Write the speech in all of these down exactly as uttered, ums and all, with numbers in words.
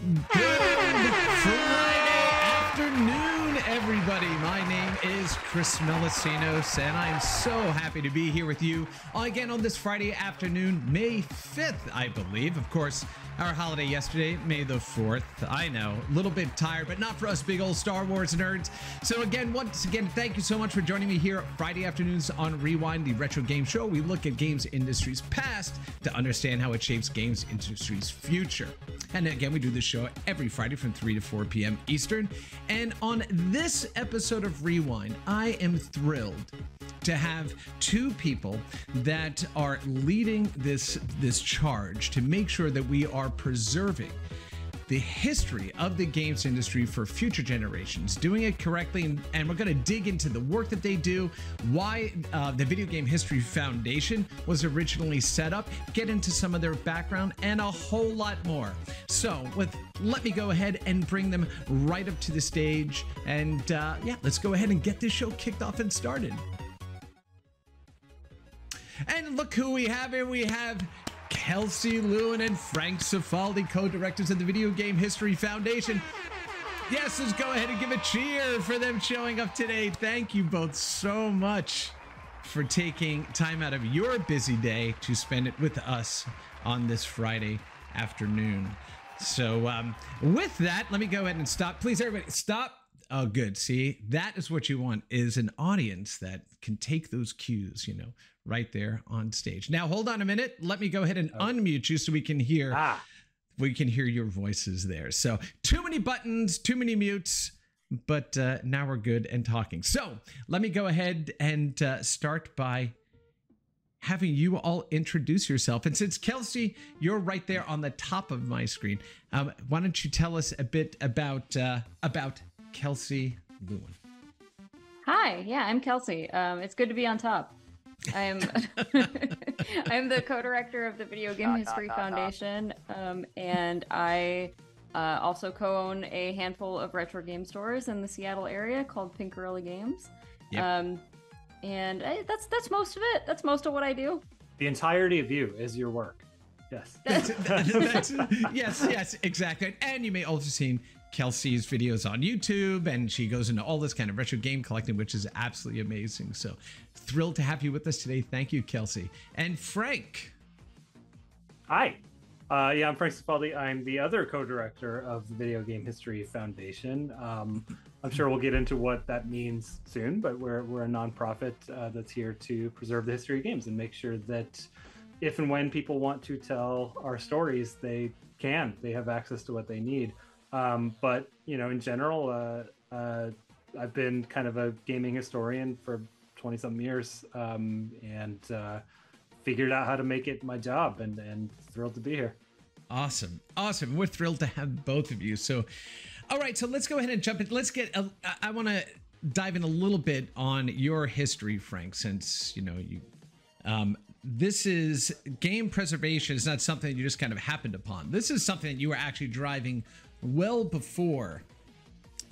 Good Friday afternoon, everybody. My name is Chris Melissinos, and I am so happy to be here with you again on this Friday afternoon, May fifth, I believe. Of course, our holiday yesterday, May the fourth. I know, a little bit tired, but not for us big old Star Wars nerds. So again, once again, thank you so much for joining me here Friday afternoons on Rewind, the retro game show. We look at games industry's past to understand how it shapes games industry's future. And again, we do this show every Friday from three to four p m Eastern. And on this episode of Rewind, I am thrilled to have two people that are leading this, this charge to make sure that we are preserving the history of the games industry for future generations, doing it correctly, and, and we're going to dig into the work that they do, why uh, the Video Game History Foundation was originally set up, get into some of their background, and a whole lot more. So with, let me go ahead and bring them right up to the stage, and uh, yeah, let's go ahead and get this show kicked off and started. And look who we have here. We have Kelsey Lewin and Frank Cifaldi, co-directors of the Video Game History Foundation. Yes, let's go ahead and give a cheer for them showing up today. Thank you both so much for taking time out of your busy day to spend it with us on this Friday afternoon. So um, with that, let me go ahead and stop. Please, everybody, stop. Oh, good. See, that is what you want, is an audience that can take those cues, you know, right there on stage. Now, hold on a minute. Let me go ahead and oh. unmute you so we can hear ah. we can hear your voices there. So too many buttons, too many mutes, but uh, now we're good and talking. So let me go ahead and uh, start by having you all introduce yourself. And since, Kelsey, you're right there on the top of my screen, um, why don't you tell us a bit about uh, about Kelsey Lewin. Hi, yeah, I'm Kelsey. Um, it's good to be on top. I'm I'm the co-director of the Video Game History Foundation, um, and I uh, also co-own a handful of retro game stores in the Seattle area called Pink Gorilla Games. Yep. Um, and I, that's that's most of it. That's most of what I do. The entirety of you is your work. Yes. That's, that's, that's, yes. Yes. Exactly. And you may also see Kelsey's videos on YouTube, and she goes into all this kind of retro game collecting, which is absolutely amazing. So thrilled to have you with us today. Thank you, Kelsey. And Frank. Hi. Uh, yeah, I'm Frank Cifaldi. I'm the other co-director of the Video Game History Foundation. Um, I'm sure we'll get into what that means soon, but we're, we're a nonprofit uh, that's here to preserve the history of games and make sure that if and when people want to tell our stories, they can. They have access to what they need. Um, but, you know, in general, uh, uh, I've been kind of a gaming historian for twenty something years, um, and uh, figured out how to make it my job, and, and thrilled to be here. Awesome. Awesome. We're thrilled to have both of you. So, all right, so let's go ahead and jump in. Let's get, a, I want to dive in a little bit on your history, Frank, since, you know, you, um, this is, game preservation is not something you just kind of happened upon. This is something that you were actually driving well before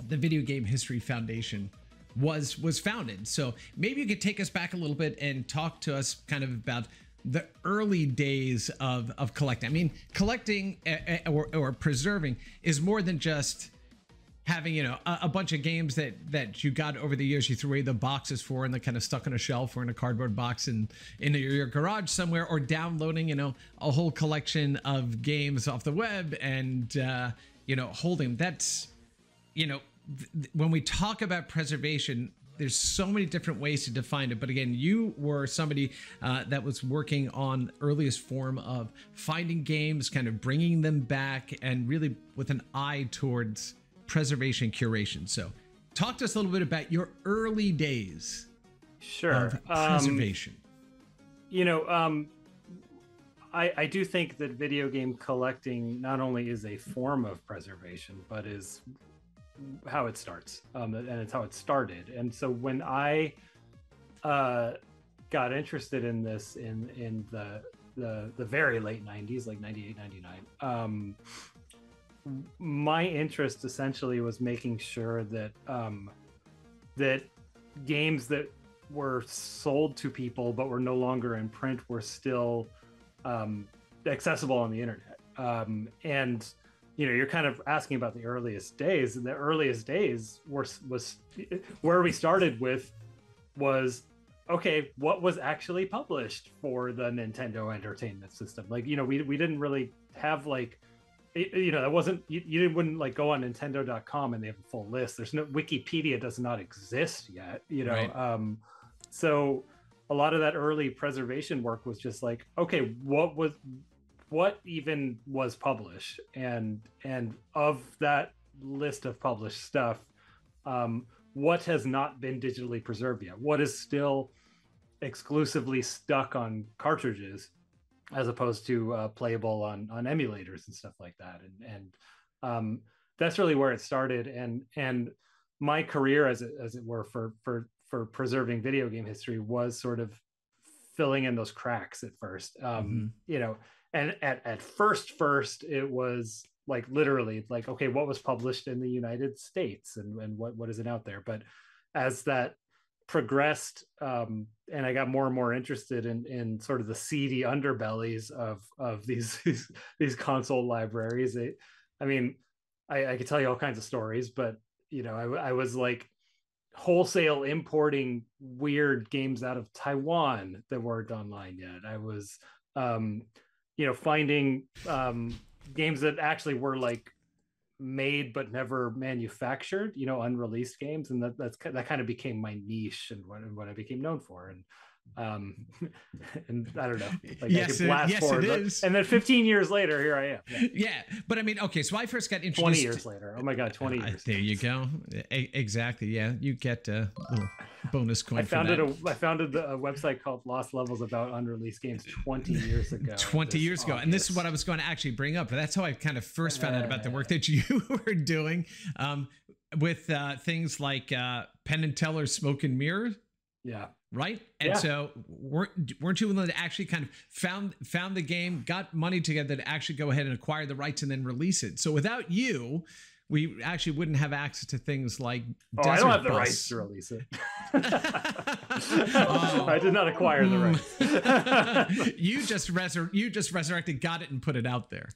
the Video Game History Foundation was was founded. So maybe you could take us back a little bit and talk to us kind of about the early days of of collecting. I mean, collecting or, or preserving is more than just having, you know, a, a bunch of games that that you got over the years, you threw away the boxes for, and they're kind of stuck on a shelf or in a cardboard box in in your, your garage somewhere, or downloading, you know, a whole collection of games off the web and uh you know, holding. That's, you know, th when we talk about preservation, there's so many different ways to define it. But again, you were somebody uh, that was working on earliest form of finding games, kind of bringing them back, and really with an eye towards preservation, curation. So talk to us a little bit about your early days. Sure. Of preservation. Um, you know, um, I, I do think that video game collecting not only is a form of preservation, but is how it starts, um, and it's how it started. And so when I uh, got interested in this in in the the, the very late nineties, like ninety-eight, ninety-nine, um, my interest essentially was making sure that um, that games that were sold to people but were no longer in print were still Um, accessible on the internet, um, and you know, you're kind of asking about the earliest days, and the earliest days were was where we started with was, okay, what was actually published for the Nintendo Entertainment System? Like, you know, we we didn't really have like, it, you know, that wasn't, you, you wouldn't like go on Nintendo dot com and they have a full list. There's no, Wikipedia does not exist yet, you know? Right. Um, so a lot of that early preservation work was just like, okay, what was, what even was published? And, and of that list of published stuff, um, what has not been digitally preserved yet? What is still exclusively stuck on cartridges as opposed to uh, playable on on emulators and stuff like that? And and um, that's really where it started. And and my career, as it as it were, for for for preserving video game history was sort of filling in those cracks at first. Um, mm-hmm. You know, and at at first first it was like literally like, okay, what was published in the United States and, and what what isn't out there? But as that progressed, um, and I got more and more interested in in sort of the seedy underbellies of of these these, these console libraries. It, I mean, I, I could tell you all kinds of stories, but you know, I, I was like wholesale importing weird games out of Taiwan that weren't online yet. I was, um, you know, finding um, games that actually were like made but never manufactured, you know, unreleased games, and that that's that kind of became my niche and what, and what I became known for. And um and I don't know, like yes, I could blast it, yes, forward, it is. But, and then fifteen years later here I am. Yeah. Yeah, but I mean, okay, so I first got introduced twenty years later. Oh my god, twenty uh, years. There you go. A exactly. Yeah, you get a little bonus coin. I founded a I founded a website called Lost Levels about unreleased games twenty years ago. twenty years ago. August. And this is what I was going to actually bring up. But that's how I kind of first found uh, out about the work that you were doing um with uh things like uh Penn and Teller, Smoke and Mirrors. Yeah. Right. And yeah. So weren't, weren't you willing to actually kind of found found the game, got money together to actually go ahead and acquire the rights and then release it? So without you, we actually wouldn't have access to things like oh, Desert I don't have Bus. The rights to release it. Oh. I did not acquire the rights. you, just resur you just resurrected, got it, and put it out there.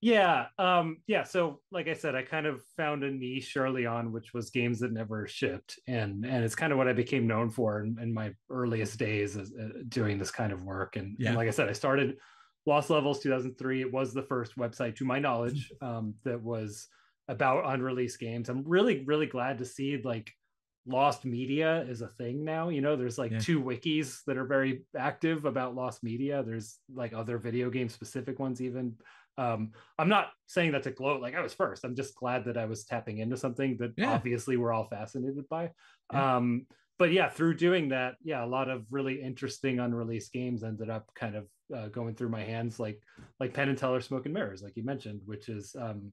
Yeah. Um, yeah. So like I said, I kind of found a niche early on, which was games that never shipped. And and it's kind of what I became known for in, in my earliest days as, uh, doing this kind of work. And, yeah. and like I said, I started Lost Levels two thousand three. It was the first website, to my knowledge, um, that was about unreleased games. I'm really, really glad to see like lost media is a thing now. You know, there's like yeah. two wikis that are very active about lost media. There's like other video game specific ones even. Um, I'm not saying that to gloat, like I was first. I'm just glad that I was tapping into something that yeah. obviously we're all fascinated by. Yeah. Um, but yeah, through doing that, yeah, a lot of really interesting unreleased games ended up kind of uh, going through my hands, like like Penn and Teller, Smoke and Mirrors, like you mentioned, which is um,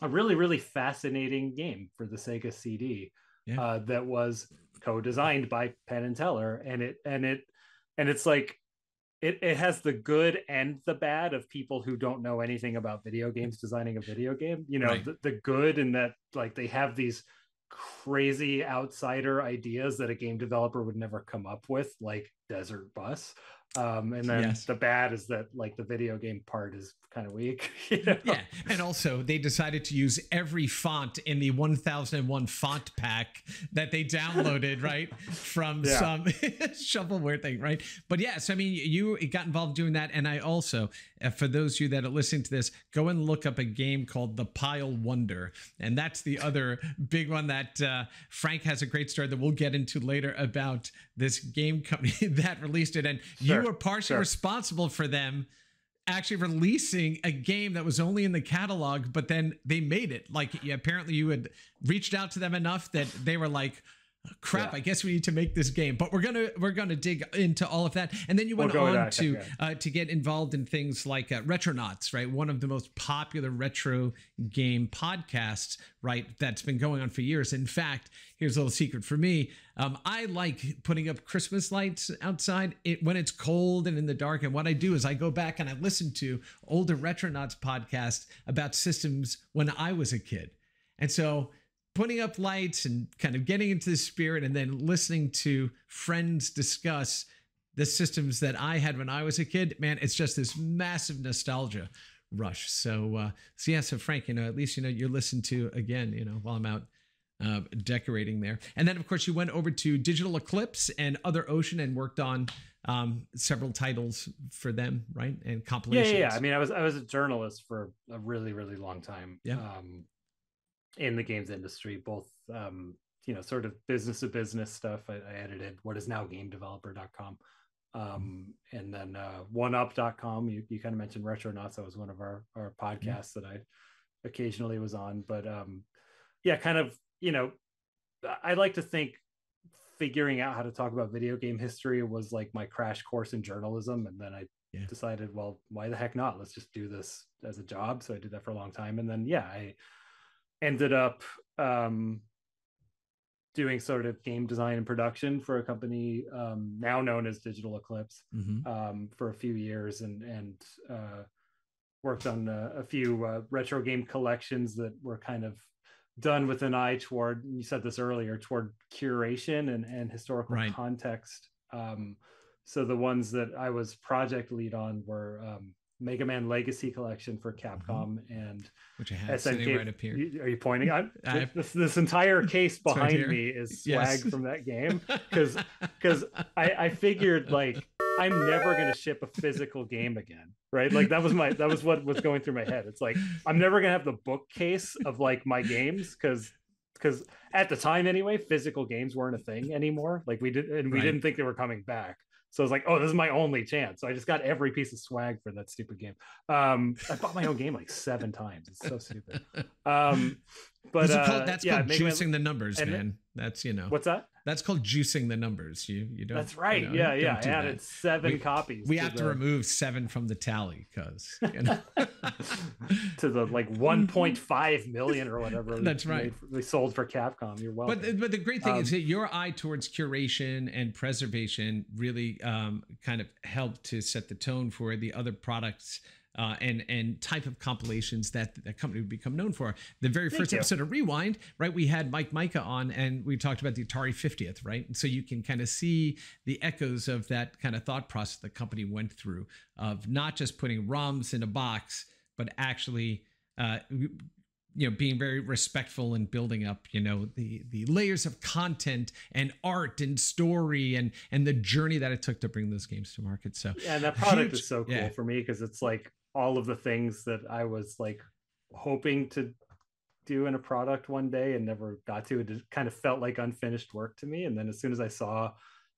a really, really fascinating game for the Sega C D yeah. uh, that was co-designed by Penn and Teller, and it and it and it's like. It, it has the good and the bad of people who don't know anything about video games designing a video game. You know, right. the, the good in that, like, they have these crazy outsider ideas that a game developer would never come up with, like Desert Bus. Um, and then yes. the bad is that, like, the video game part is kind of weak. You know? Yeah, and also they decided to use every font in the one thousand one font pack that they downloaded, right, from yeah. some shovelware thing, right? But yes, yeah, so, I mean, you got involved doing that, and I also, for those of you that are listening to this, go and look up a game called The Pile Wonder, and that's the other big one that uh, Frank has a great story that we'll get into later about this game company that released it, and sure, you were partially sure. responsible for them actually releasing a game that was only in the catalog, but then they made it. Like, yeah, apparently you had reached out to them enough that they were like, crap, yeah. I guess we need to make this game. But we're gonna we're gonna dig into all of that, and then you went we'll on to okay. uh, to get involved in things like uh, Retronauts, right? One of the most popular retro game podcasts, right? That's been going on for years. In fact, here's a little secret for me: um, I like putting up Christmas lights outside it when it's cold and in the dark. And what I do is I go back and I listen to older Retronauts podcasts about systems when I was a kid, and so. Putting up lights and kind of getting into the spirit and then listening to friends discuss the systems that I had when I was a kid, man, it's just this massive nostalgia rush. So, uh, so yeah, so Frank, you know, at least, you know, you're listened to again, you know, while I'm out uh, decorating there. And then, of course, you went over to Digital Eclipse and Other Ocean and worked on um, several titles for them, right? And compilations. Yeah, yeah, yeah. I mean, I was I was a journalist for a really, really long time. Yeah. Um, in the games industry, both, um, you know, sort of business to business stuff. I, I edited what is now game developer dot com. Um, and then uh, one up dot com, you, you kind of mentioned Retronauts. That was one of our, our podcasts yeah. that I occasionally was on. But um, yeah, kind of, you know, I like to think figuring out how to talk about video game history was like my crash course in journalism. And then I yeah. decided, well, why the heck not? Let's just do this as a job. So I did that for a long time. And then, yeah, I ended up um, doing sort of game design and production for a company um, now known as Digital Eclipse mm-hmm. um, for a few years, and and uh, worked on a, a few uh, retro game collections that were kind of done with an eye toward, you said this earlier, toward curation and, and historical right. context. Um, so the ones that I was project lead on were um, Mega Man Legacy Collection for Capcom mm-hmm. and which I have sitting gave, right up here. You, are you pointing? I, I, this, this entire case behind right me is swag yes. from that game, because because I, I figured like I'm never gonna ship a physical game again, right? Like that was my that was what was going through my head. It's like I'm never gonna have the bookcase of like my games, because because at the time anyway, physical games weren't a thing anymore. Like we did, and we right. didn't think they were coming back. So I was like, oh, this is my only chance. So I just got every piece of swag for that stupid game. Um, I bought my own game like seven times. It's so stupid. Um, but uh, called, that's yeah, called juicing my... the numbers, and man. It... That's, you know. What's that? That's called juicing the numbers. You you don't. That's right. You know, yeah, yeah. I added that. seven we, copies. We to have the... to remove seven from the tally because, you know. to the like one point five million or whatever. That's right. They sold for Capcom. You're welcome. But, but the great thing um, is that your eye towards curation and preservation really um, kind of helped to set the tone for the other products Uh, and and type of compilations that the company would become known for. The very Thank first you. episode of Rewind, right? We had Mike Micah on, and we talked about the Atari fiftieth, right? And so you can kind of see the echoes of that kind of thought process the company went through of not just putting ROMs in a box, but actually, uh, you know, being very respectful and building up, you know, the the layers of content and art and story and and the journey that it took to bring those games to market. So yeah, and that product huge, is so cool yeah. for me, because it's like all of the things that I was like hoping to do in a product one day and never got to. It just kind of felt like unfinished work to me. And then as soon as I saw,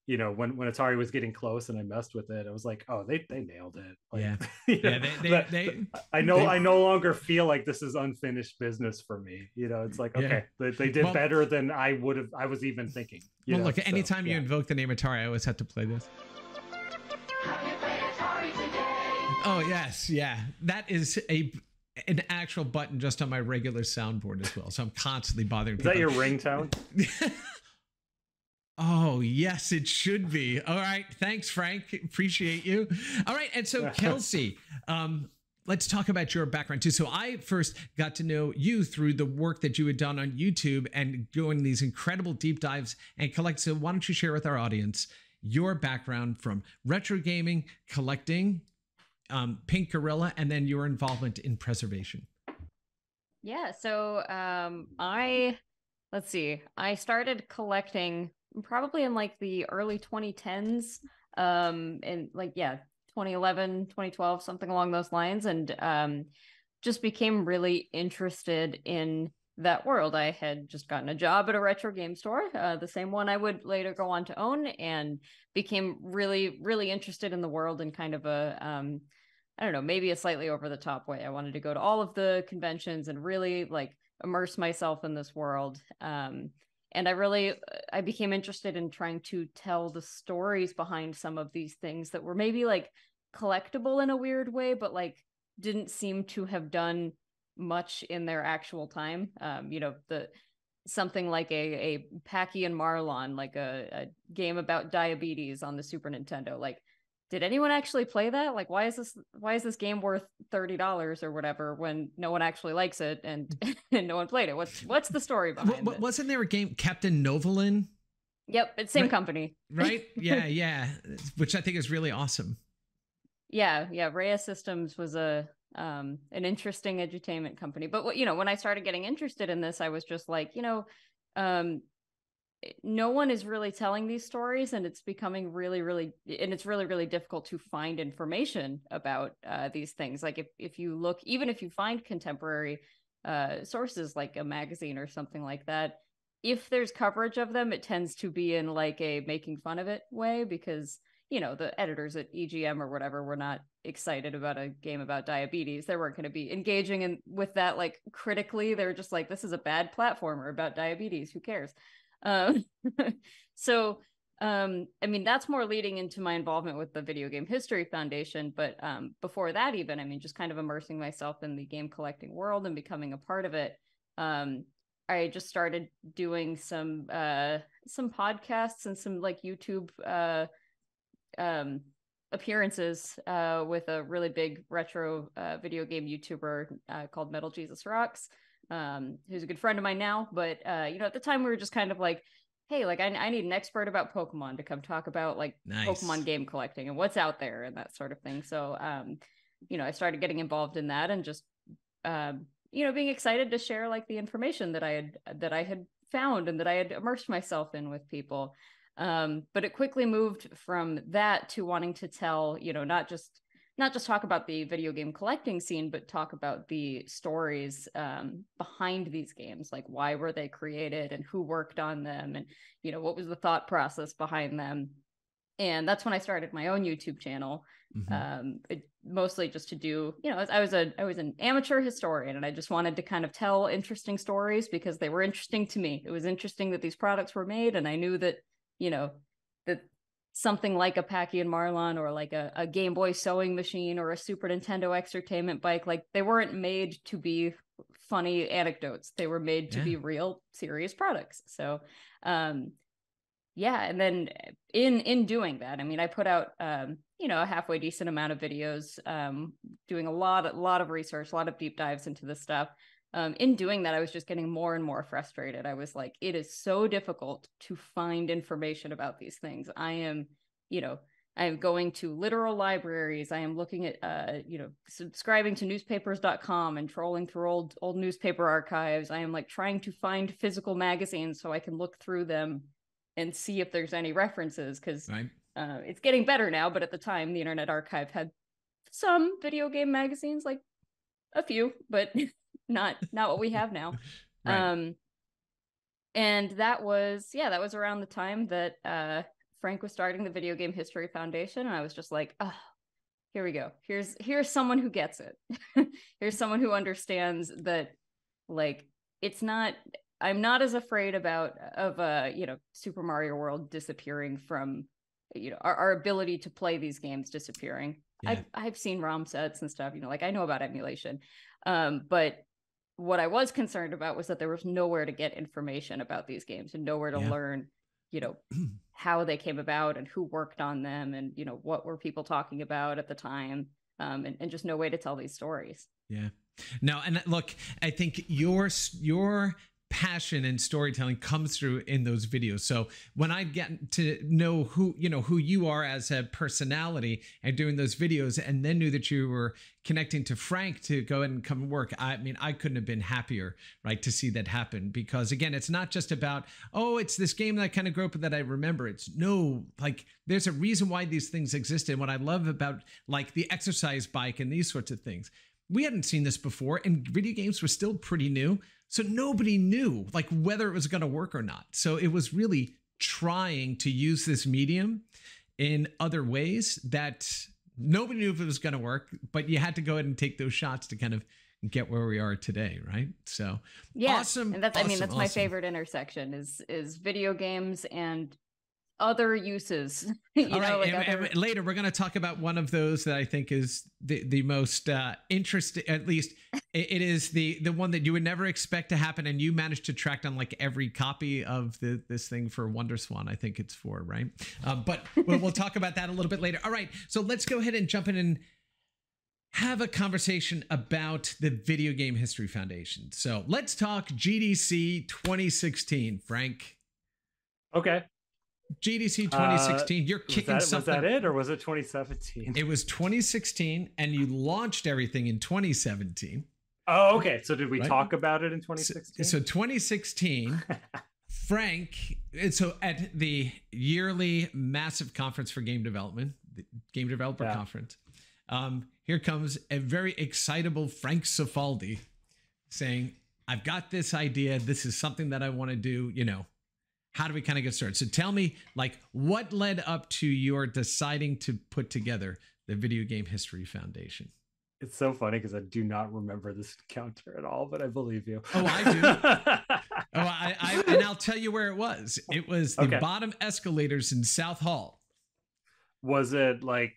you know, when, when Atari was getting close and I messed with it, I was like, oh, they, they nailed it. Like, yeah. You know, yeah they, they, they, I know they, I no longer feel like this is unfinished business for me. You know, it's like, okay, yeah. they, they did well, better than I would have, I was even thinking. You well, know? Look, anytime so, you yeah. invoke the name Atari, I always have to play this. Oh, yes. Yeah. That is a an actual button just on my regular soundboard as well. So I'm constantly bothering people. Is that your ringtone? Oh, yes, it should be. All right. Thanks, Frank. Appreciate you. All right. And so, Kelsey, um, let's talk about your background, too. So I first got to know you through the work that you had done on YouTube and doing these incredible deep dives and collect. So why don't you share with our audience your background from retro gaming, collecting, Um, Pink Gorilla, and then your involvement in preservation. Yeah, so um, I, let's see, I started collecting probably in like the early twenty tens, um, in like, yeah, twenty eleven, twenty twelve, something along those lines, and um, just became really interested in that world. I had just gotten a job at a retro game store, uh, the same one I would later go on to own, and became really, really interested in the world in kind of a, um, I don't know, maybe a slightly over the top way. I wanted to go to all of the conventions and really like immerse myself in this world. Um, and I really, I became interested in trying to tell the stories behind some of these things that were maybe like collectible in a weird way, but like didn't seem to have done much in their actual time. Um, you know, the something like a a Packy and Marlon, like a, a game about diabetes on the Super Nintendo. Like, did anyone actually play that? Like, why is this why is this game worth thirty dollars or whatever when no one actually likes it and and no one played it? What's what's the story behind it? Wasn't there a game Captain Novalin? Yep, it's same right, company. Right? Yeah, yeah. Which I think is really awesome. Yeah, yeah. Rhea Systems was a um, an interesting edutainment company. But, you know, when I started getting interested in this, I was just like, you know, um, no one is really telling these stories, and it's becoming really, really, and it's really, really difficult to find information about uh, these things. Like if, if you look, even if you find contemporary uh, sources like a magazine or something like that, if there's coverage of them, it tends to be in like a making fun of it way, because, you know, the editors at E G M or whatever were not excited about a game about diabetes. They weren't going to be engaging in with that, like, critically. They were just like, this is a bad platformer about diabetes. Who cares? Um, so, um, I mean, that's more leading into my involvement with the Video Game History Foundation. But um, before that, even, I mean, just kind of immersing myself in the game collecting world and becoming a part of it. Um, I just started doing some uh, some podcasts and some like YouTube uh, um, appearances uh, with a really big retro uh, video game YouTuber uh, called Metal Jesus Rocks, um, who's a good friend of mine now. But uh, you know, at the time we were just kind of like, hey, like I, I need an expert about Pokemon to come talk about like nice. Pokemon game collecting and what's out there and that sort of thing. So um, you know, I started getting involved in that and just. Um, you know, being excited to share like the information that I had, that I had found and that I had immersed myself in with people. Um, but it quickly moved from that to wanting to tell, you know, not just, not just talk about the video game collecting scene, but talk about the stories um, behind these games. Like why were they created and who worked on them? And, you know, what was the thought process behind them? And that's when I started my own YouTube channel. Mm-hmm. Um, it, mostly just to do, you know, I was a, I was an amateur historian and I just wanted to kind of tell interesting stories because they were interesting to me. It was interesting that these products were made. And I knew that, you know, that something like a Packy and Marlon or like a, a Game Boy sewing machine or a Super Nintendo Entertainment bike, like they weren't made to be funny anecdotes. They were made yeah. to be real, serious products. So, um, yeah. And then in, in doing that, I mean, I put out, um, you know, a halfway decent amount of videos, um, doing a lot, a lot of research, a lot of deep dives into this stuff. Um, in doing that, I was just getting more and more frustrated. I was like, it is so difficult to find information about these things. I am, you know, I am going to literal libraries. I am looking at, uh, you know, subscribing to newspapers dot com and trolling through old, old newspaper archives. I am like trying to find physical magazines so I can look through them and see if there's any references, because right. uh, it's getting better now. But at the time, the Internet Archive had some video game magazines, like a few, but not not what we have now. Right. Um, and that was, yeah, that was around the time that uh, Frank was starting the Video Game History Foundation. And I was just like, oh, here we go. Here's here's someone who gets it. Here's someone who understands that, like, it's not... I'm not as afraid about of uh, you know, Super Mario World disappearing from, you know, our, our ability to play these games disappearing. Yeah. I've I've seen ROM sets and stuff, you know, like I know about emulation, um, but what I was concerned about was that there was nowhere to get information about these games and nowhere to yeah. learn, you know, how they came about and who worked on them and, you know, what were people talking about at the time, um, and, and just no way to tell these stories. Yeah. No, and look, I think your your passion and storytelling comes through in those videos. So when I get to know who, you know, who you are as a personality and doing those videos, and then knew that you were connecting to Frank to go ahead and come work, I mean, I couldn't have been happier, right, to see that happen. Because again, it's not just about, oh, it's this game that I kind of grew up with that I remember. It's no, like, there's a reason why these things exist. And what I love about, like, the exercise bike and these sorts of things, we hadn't seen this before, and video games were still pretty new. So nobody knew, like, whether it was going to work or not. So it was really trying to use this medium in other ways that nobody knew if it was going to work, but you had to go ahead and take those shots to kind of get where we are today, right? So yeah, awesome. And that's, awesome, I mean, that's awesome. My favorite intersection is is video games and other uses. You All know, right. like and, other... and later we're going to talk about one of those that I think is the, the most uh, interesting, at least it, it is the, the one that you would never expect to happen. And you managed to track down like every copy of the, this thing for Wonder Swan, I think it's for, right? Uh, but we'll, we'll talk about that a little bit later. All right. So let's go ahead and jump in and have a conversation about the Video Game History Foundation. So let's talk G D C twenty sixteen, Frank. Okay. G D C twenty sixteen. Uh, You're kicking was that, something. Was that it, or was it twenty seventeen? It was twenty sixteen, and you launched everything in twenty seventeen. Oh, okay. So did we right? talk about it in twenty sixteen? So, so twenty sixteen, Frank. And so at the yearly massive conference for game development, the Game Developer yeah. Conference, um, here comes a very excitable Frank Cifaldi saying, "I've got this idea. This is something that I want to do. You know, how do we kind of get started?" So tell me, like, what led up to your deciding to put together the Video Game History Foundation? It's so funny because I do not remember this encounter at all, but I believe you. Oh, I do. oh, I, I and I'll tell you where it was. It was the okay. bottom escalators in South Hall. Was it like,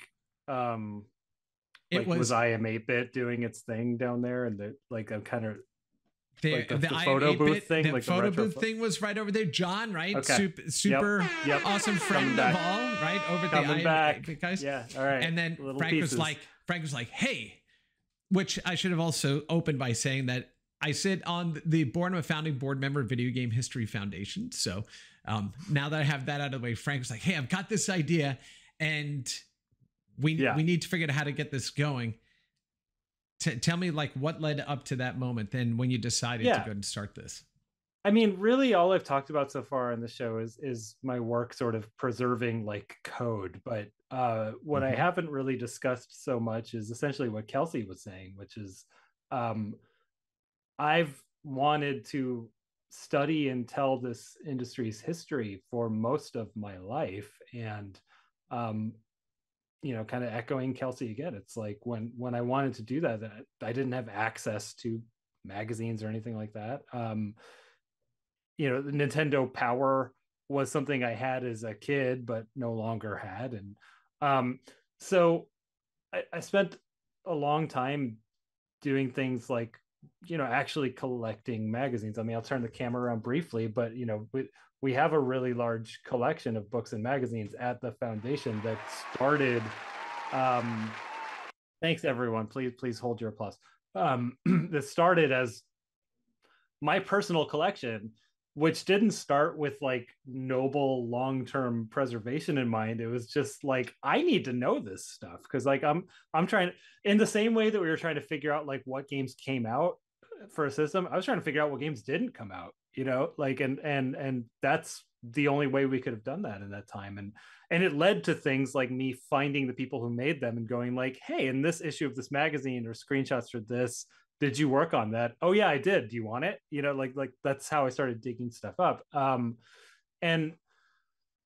um, it like was, was I M eight bit doing its thing down there, and the like? I'm kind of. The, like the, the, the photo booth bit, thing, the like photo the booth fo- thing was right over there. John, right? Okay. Super, super yep. Yep. Awesome friend of all, right? Over Coming the I, back. The guys. Yeah. All right. And then Little Frank pieces. was like, Frank was like, hey, which I should have also opened by saying that I sit on the board. I'm a founding board member of Video Game History Foundation. So um, now that I have that out of the way, Frank was like, hey, I've got this idea, and we yeah. we need to figure out how to get this going. T- tell me, like, what led up to that moment then when you decided yeah. to go and start this? I mean, really all I've talked about so far on the show is is my work sort of preserving like code. But uh, what mm-hmm. I haven't really discussed so much is essentially what Kelsey was saying, which is um, I've wanted to study and tell this industry's history for most of my life. And um you know, kind of echoing Kelsey again, it's like when when I wanted to do that, that I didn't have access to magazines or anything like that. Um, you know, the Nintendo Power was something I had as a kid, but no longer had. And um, so I, I spent a long time doing things like, you know, actually collecting magazines. I mean, I'll turn the camera around briefly, but, you know, we, we have a really large collection of books and magazines at the foundation that started. Um, thanks, everyone. Please, please hold your applause. Um, this started as my personal collection, which didn't start with like noble long-term preservation in mind. It was just like, I need to know this stuff. Cause like, I'm, I'm trying in the same way that we were trying to figure out like what games came out for a system. I was trying to figure out what games didn't come out, you know, like, and, and, and that's the only way we could have done that in that time. And, and it led to things like me finding the people who made them and going like, hey, in this issue of this magazine or screenshots for this, did you work on that? Oh yeah, I did. Do you want it? You know, like, like that's how I started digging stuff up. Um, and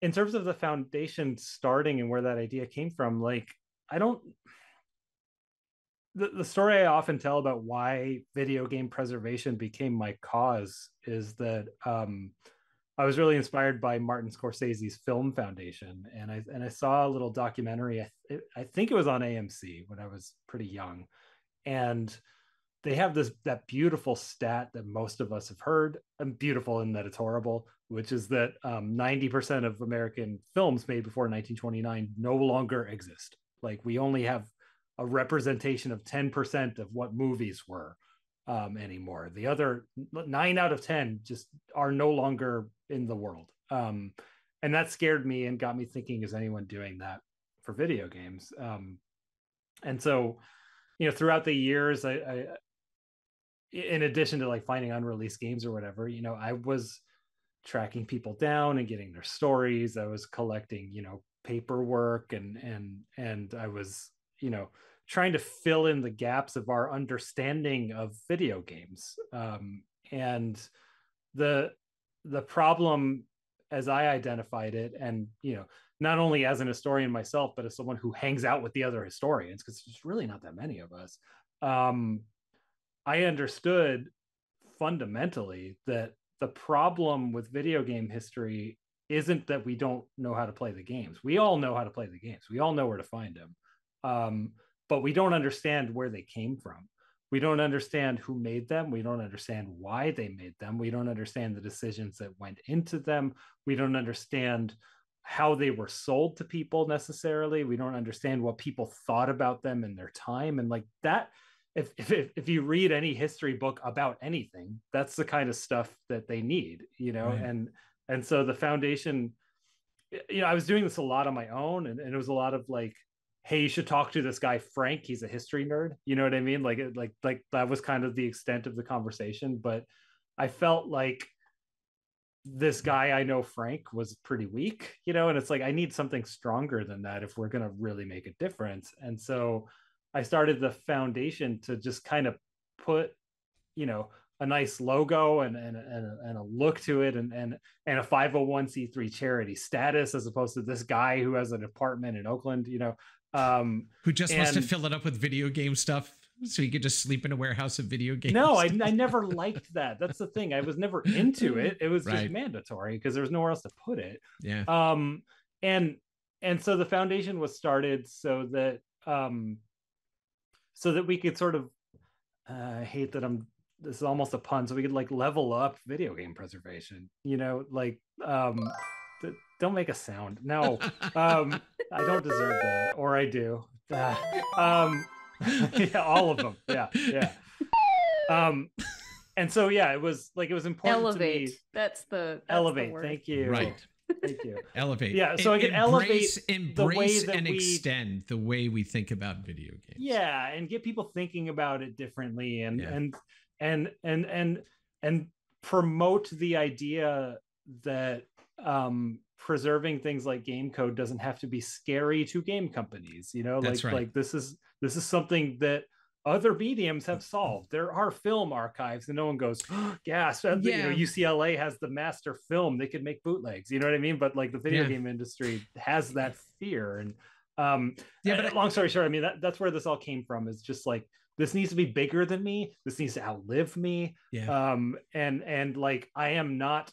in terms of the foundation starting and where that idea came from, like, I don't, the, the story I often tell about why video game preservation became my cause is that um, I was really inspired by Martin Scorsese's Film Foundation. And I, and I saw a little documentary, I, th- I think it was on A M C when I was pretty young. And they have this that beautiful stat that most of us have heard, and beautiful in that it's horrible, which is that um, ninety percent of American films made before nineteen twenty-nine no longer exist. Like we only have a representation of ten percent of what movies were um, anymore. The other nine out of ten just are no longer in the world. Um, and that scared me and got me thinking, is anyone doing that for video games? Um, and so, you know, throughout the years, I, I in addition to like finding unreleased games or whatever, you know, I was tracking people down and getting their stories. I was collecting, you know, paperwork and, and, and I was, you know, trying to fill in the gaps of our understanding of video games. Um, and the, the problem as I identified it, and, you know, not only as an historian myself, but as someone who hangs out with the other historians, because there's really not that many of us. Um, I understood fundamentally that the problem with video game history isn't that we don't know how to play the games. We all know how to play the games. We all know where to find them. Um, but we don't understand where they came from. We don't understand who made them. We don't understand why they made them. We don't understand the decisions that went into them. We don't understand how they were sold to people necessarily. We don't understand what people thought about them in their time. And like that, If, if if you read any history book about anything, that's the kind of stuff that they need, you know? Right. And and so the foundation you know, I was doing this a lot on my own, and, and it was a lot of like, hey, you should talk to this guy, Frank. He's a history nerd. You know what I mean? Like, like, like that was kind of the extent of the conversation. But I felt like this guy I know, Frank, was pretty weak, you know? And it's like, I need something stronger than that if we're going to really make a difference. And so I started the foundation to just kind of put, you know, a nice logo and, and, and, a, and a look to it, and, and, and a five oh one c three charity status, as opposed to this guy who has an apartment in Oakland, you know, um, who just and, wants to fill it up with video game stuff so you could just sleep in a warehouse of video games. No, I, I never liked that. That's the thing. I was never into it. It was right. just mandatory because there was nowhere else to put it. Yeah. Um, and, and so the foundation was started so that, um, so that we could sort of, uh, I hate that I'm, this is almost a pun, so we could like level up video game preservation, you know, like, um, th- don't make a sound. No, um, I don't deserve that. Or I do. Uh, um, yeah, all of them. Yeah. Yeah. Um, and so, yeah, it was like, it was important. Elevate. To me. That's the, that's elevate. The word. Thank you. Right. Thank you. Elevate. Yeah. So I can embrace, elevate embrace the way and we, extend the way we think about video games. Yeah. And get people thinking about it differently. And, yeah. and, and and and and promote the idea that um preserving things like game code doesn't have to be scary to game companies, you know. That's like right. like this is this is something that other mediums have solved. There are film archives and no one goes, oh, gasp, yeah. You know, U C L A has the master film, they could make bootlegs, you know what I mean? But like the video yeah. game industry has that fear. And um yeah, but long story short, I mean that, that's where this all came from, is just like, this needs to be bigger than me. This needs to outlive me. Yeah. Um, and, and like, I am not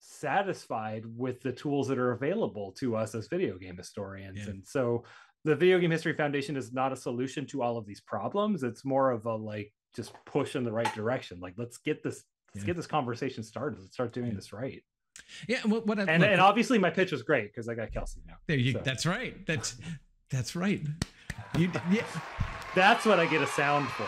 satisfied with the tools that are available to us as video game historians. Yeah. And so the Video Game History Foundation is not a solution to all of these problems. It's more of a, like, just push in the right direction. Like, let's get this, let's yeah. get this conversation started. Let's start doing yeah. this right. Yeah. What, what I, and, what, and obviously my pitch was great because I got Kelsey now. There you, so. That's right. That's, that's right. You yeah. That's what I get a sound for.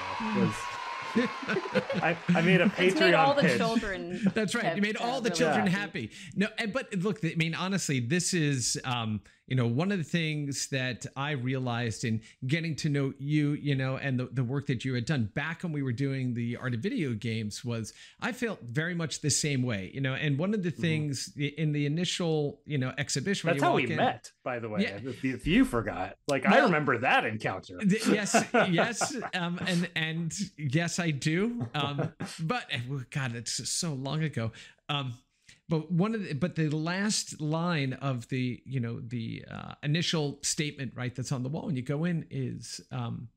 I, I made a Patreon pitch. You made all the children. That's right. You made all the children happy. No, and, but look, I mean, honestly, this is, um, you know, one of the things that I realized in getting to know you, you know, and the, the work that you had done back when we were doing the Art of Video Games was I felt very much the same way, you know. And one of the things mm-hmm. in the initial, you know, exhibition. That's how we in, met, by the way. Yeah. If, if you forgot, like no, I remember that encounter. Th- yes, yes, um, and and yes, I do. Um, but God, it's so long ago. Um, But one of the, but the last line of the, you know, the uh, initial statement, right, that's on the wall when you go in is, um,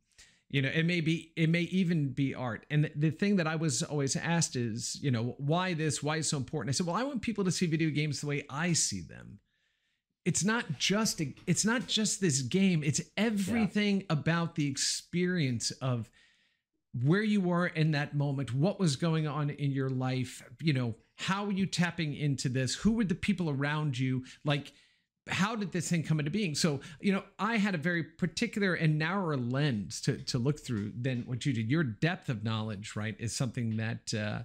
you know, it may be, it may even be art. And the, the thing that I was always asked is, you know, why this, why it's so important. I said, well, I want people to see video games the way I see them. It's not just, a, it's not just this game. It's everything yeah. about the experience of where you were in that moment, what was going on in your life, you know. How are you tapping into this? Who were the people around you? Like, how did this thing come into being? So, you know, I had a very particular and narrower lens to to look through than what you did. Your depth of knowledge, right, is something that uh,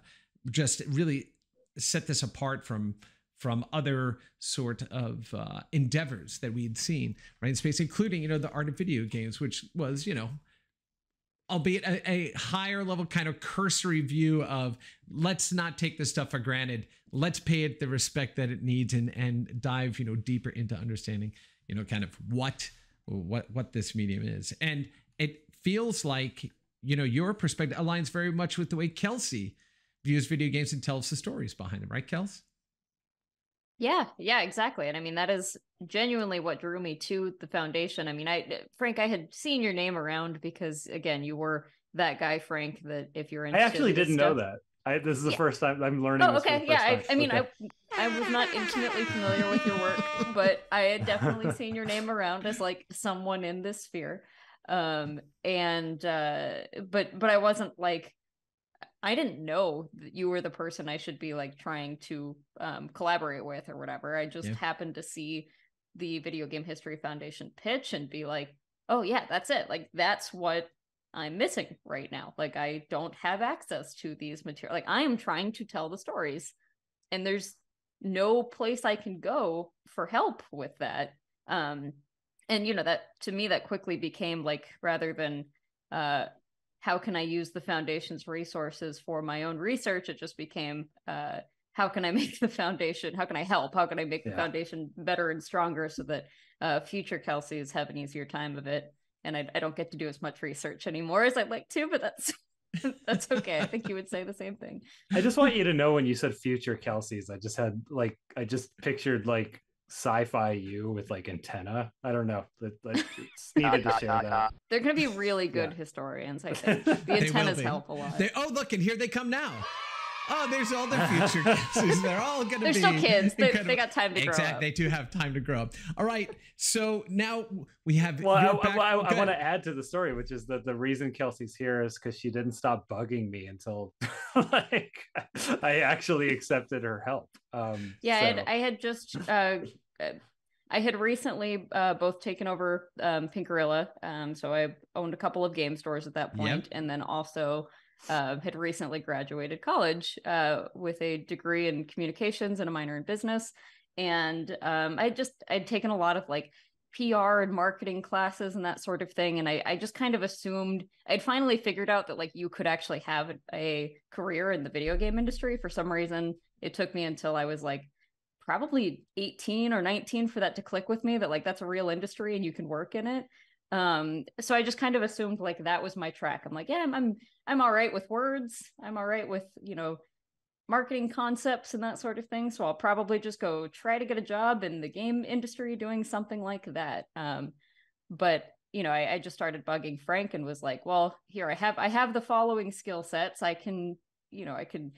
just really set this apart from from other sort of uh, endeavors that we had seen, right, in space, including, you know, the Art of Video Games, which was, you know, albeit a, a higher level kind of cursory view of let's not take this stuff for granted. Let's pay it the respect that it needs and, and dive, you know, deeper into understanding, you know, kind of what, what, what this medium is. And it feels like, you know, your perspective aligns very much with the way Kelsey views video games and tells the stories behind them. Right, Kels? Yeah, yeah, exactly. And I mean, that is genuinely what drew me to the foundation. I mean, I, Frank, I had seen your name around because, again, you were that guy, Frank, that if you're interested. I actually didn't stuff, know that. I, this is the yeah. first time I'm learning. Oh, okay. This yeah. I, I mean, okay. I, I was not intimately familiar with your work, but I had definitely seen your name around as like someone in this sphere. Um, and, uh, but, but I wasn't like, I didn't know that you were the person I should be like trying to um, collaborate with or whatever. I just yeah. happened to see the Video Game History Foundation pitch and be like, oh yeah, that's it. Like, that's what I'm missing right now. Like, I don't have access to these materials. Like, I am trying to tell the stories and there's no place I can go for help with that. Um, and, you know, that to me, that quickly became like, rather than uh, how can I use the foundation's resources for my own research, it just became uh, how can I make the foundation, how can I help? How can I make yeah. the foundation better and stronger so that uh, future Kelseys have an easier time of it? And I, I don't get to do as much research anymore as I'd like to, but that's that's okay. I think you would say the same thing. I just want you to know when you said future Kelseys, I just had like, I just pictured like sci-fi you with like antenna. I don't know. That, that, it's needed to share that. They're going to be really good yeah. historians, I think. The antennas help a lot. They, oh, look, and here they come now. Oh, there's all their future Kelseys. They're all going to be. They're still kids. They, they got time to grow exactly. up. They do have time to grow up. All right. So now we have. Well, I, I, I, I want to add to the story, which is that the reason Kelsey's here is because she didn't stop bugging me until like I actually accepted her help. Um, yeah, so. I, had, I had just uh, I had recently uh, both taken over um, Pink Gorilla. Um, so I owned a couple of game stores at that point, yep. and then also. Uh, had recently graduated college uh, with a degree in communications and a minor in business. And um, I just, I'd taken a lot of like P R and marketing classes and that sort of thing. And I, I just kind of assumed, I'd finally figured out that like you could actually have a career in the video game industry. For some reason, it took me until I was like probably eighteen or nineteen for that to click with me that like that's a real industry and you can work in it. Um, so I just kind of assumed like that was my track. I'm like, yeah, I'm, I'm, I'm all right with words. I'm all right with, you know, marketing concepts and that sort of thing. So I'll probably just go try to get a job in the game industry doing something like that. Um, but, you know, I, I just started bugging Frank and was like, well, here I have, I have the following skill sets. I can, you know, I can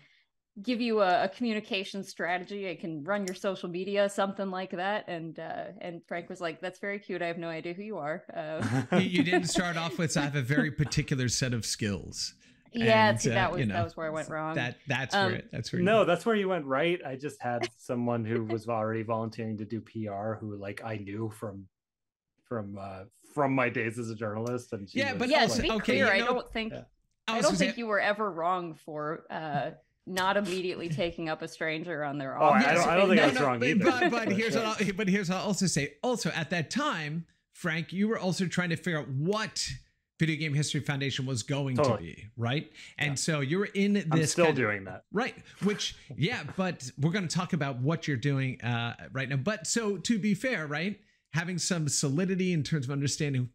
give you a, a communication strategy. I can run your social media, something like that. And uh, and Frank was like, that's very cute. I have no idea who you are. Uh, you didn't start off with, I have a very particular set of skills. Yeah, and, see, that uh, was you know, that was where I went wrong. That that's um, where that's where. You no, went. That's where you went right. I just had someone who was already volunteering to do P R, who like I knew from from uh, from my days as a journalist. And she yeah, was, but yeah, like, to be okay, clear, you know, I don't think yeah. I, I don't think you were ever wrong for. Uh, Not immediately taking up a stranger on their own. Oh, I don't, I don't think no, I was no, wrong but, either. But, but here's what I'll, but here's what I'll also say. Also, at that time, Frank, you were also trying to figure out what Video Game History Foundation was going totally. to be, right? And yeah. so you were in this. I'm still kind of, doing that, right? Which, yeah, but we're going to talk about what you're doing uh, right now. But so to be fair, right, having some solidity in terms of understanding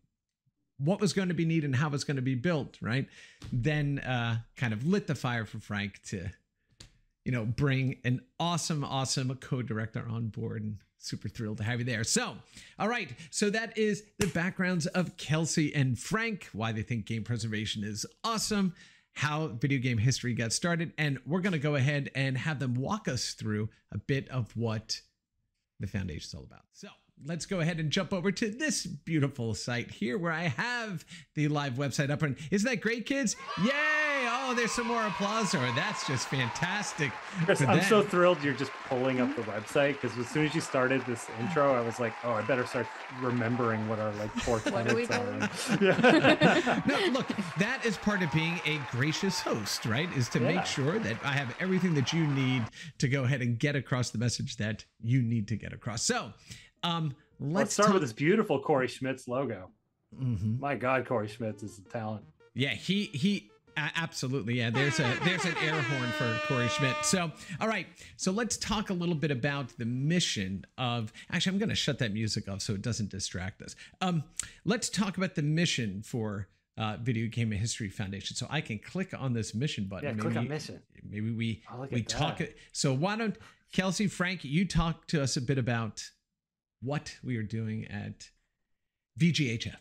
what was going to be needed and how it's going to be built, right? Then uh, kind of lit the fire for Frank to. You know, bring an awesome, awesome co-director on board, and super thrilled to have you there. So, all right. So that is the backgrounds of Kelsey and Frank, why they think game preservation is awesome, how video game history got started. And we're going to go ahead and have them walk us through a bit of what the foundation is all about. So let's go ahead and jump over to this beautiful site here where I have the live website up. And isn't that great, kids? Yay! Oh, there's some more applause, or that's just fantastic. Chris, I'm so thrilled you're just pulling up the website, because as soon as you started this intro, I was like, oh, I better start remembering what our like four planets are. Yeah. No, look, that is part of being a gracious host, right? Is to yeah. make sure that I have everything that you need to go ahead and get across the message that you need to get across. So um, let's, let's start with this beautiful Corey Schmitz logo. Mm-hmm. My God, Corey Schmitz is a talent. Yeah, he he. Uh, absolutely. Yeah, there's a there's an air horn for Corey Schmidt. So, all right. So let's talk a little bit about the mission of actually, I'm going to shut that music off so it doesn't distract us. Um, let's talk about the mission for uh, Video Game History Foundation. So I can click on this mission button. Yeah, maybe, click on mission. Maybe we we talk. That. So why don't Kelsey, Frank, you talk to us a bit about what we are doing at V G H F.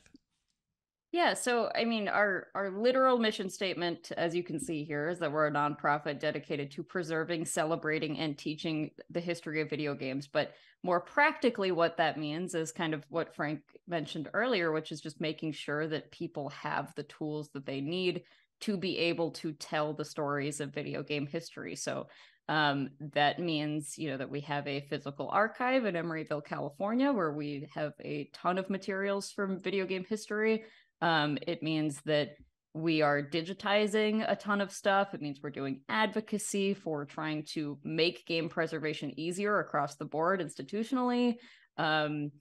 Yeah, so I mean, our, our literal mission statement, as you can see here, is that we're a nonprofit dedicated to preserving, celebrating, and teaching the history of video games. But more practically, what that means is kind of what Frank mentioned earlier, which is just making sure that people have the tools that they need to be able to tell the stories of video game history. So um, that means, you know, that we have a physical archive in Emeryville, California, where we have a ton of materials from video game history. Um, it means that we are digitizing a ton of stuff. It means we're doing advocacy for trying to make game preservation easier across the board institutionally. Um,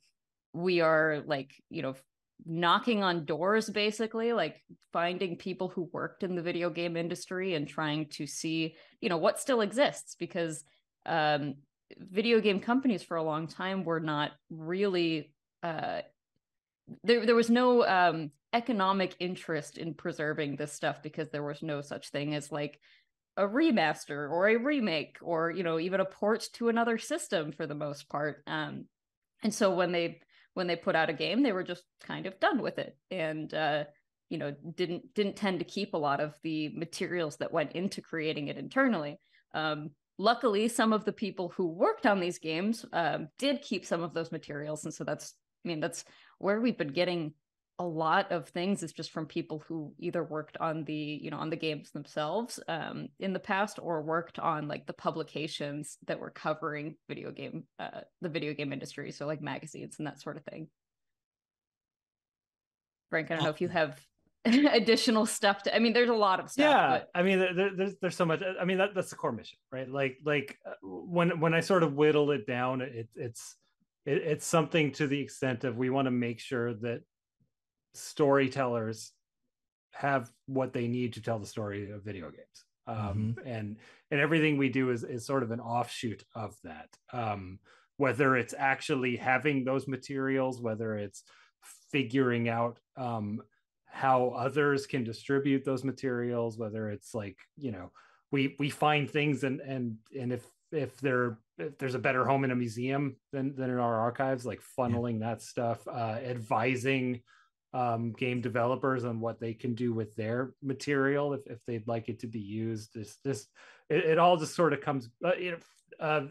we are like, you know, knocking on doors, basically, like finding people who worked in the video game industry and trying to see, you know, what still exists, because um, video game companies for a long time were not really, uh, there, there was no, um, economic interest in preserving this stuff, because there was no such thing as like a remaster or a remake or, you know, even a port to another system for the most part. Um, and so when they when they put out a game, they were just kind of done with it, and uh, you know, didn't didn't tend to keep a lot of the materials that went into creating it internally. Um, luckily, some of the people who worked on these games um, did keep some of those materials, and so that's, I mean, that's where we've been getting a lot of things, is just from people who either worked on the, you know, on the games themselves um, in the past, or worked on like the publications that were covering video game, uh, the video game industry. So like magazines and that sort of thing. Frank, I don't know if you have additional stuff to, I mean, there's a lot of stuff. Yeah. But... I mean, there, there's, there's so much, I mean, that, that's the core mission, right? Like, like when, when I sort of whittle it down, it, it's, it, it's something to the extent of, we want to make sure that storytellers have what they need to tell the story of video games, um, mm-hmm. and and everything we do is is sort of an offshoot of that. Um, whether it's actually having those materials, whether it's figuring out um, how others can distribute those materials, whether it's like, you know, we we find things and and and if if they're if there's a better home in a museum than than in our archives, like funneling yeah. that stuff, uh, advising. Um, game developers on what they can do with their material if, if they'd like it to be used. It's just it, it all just sort of comes uh, it, uh,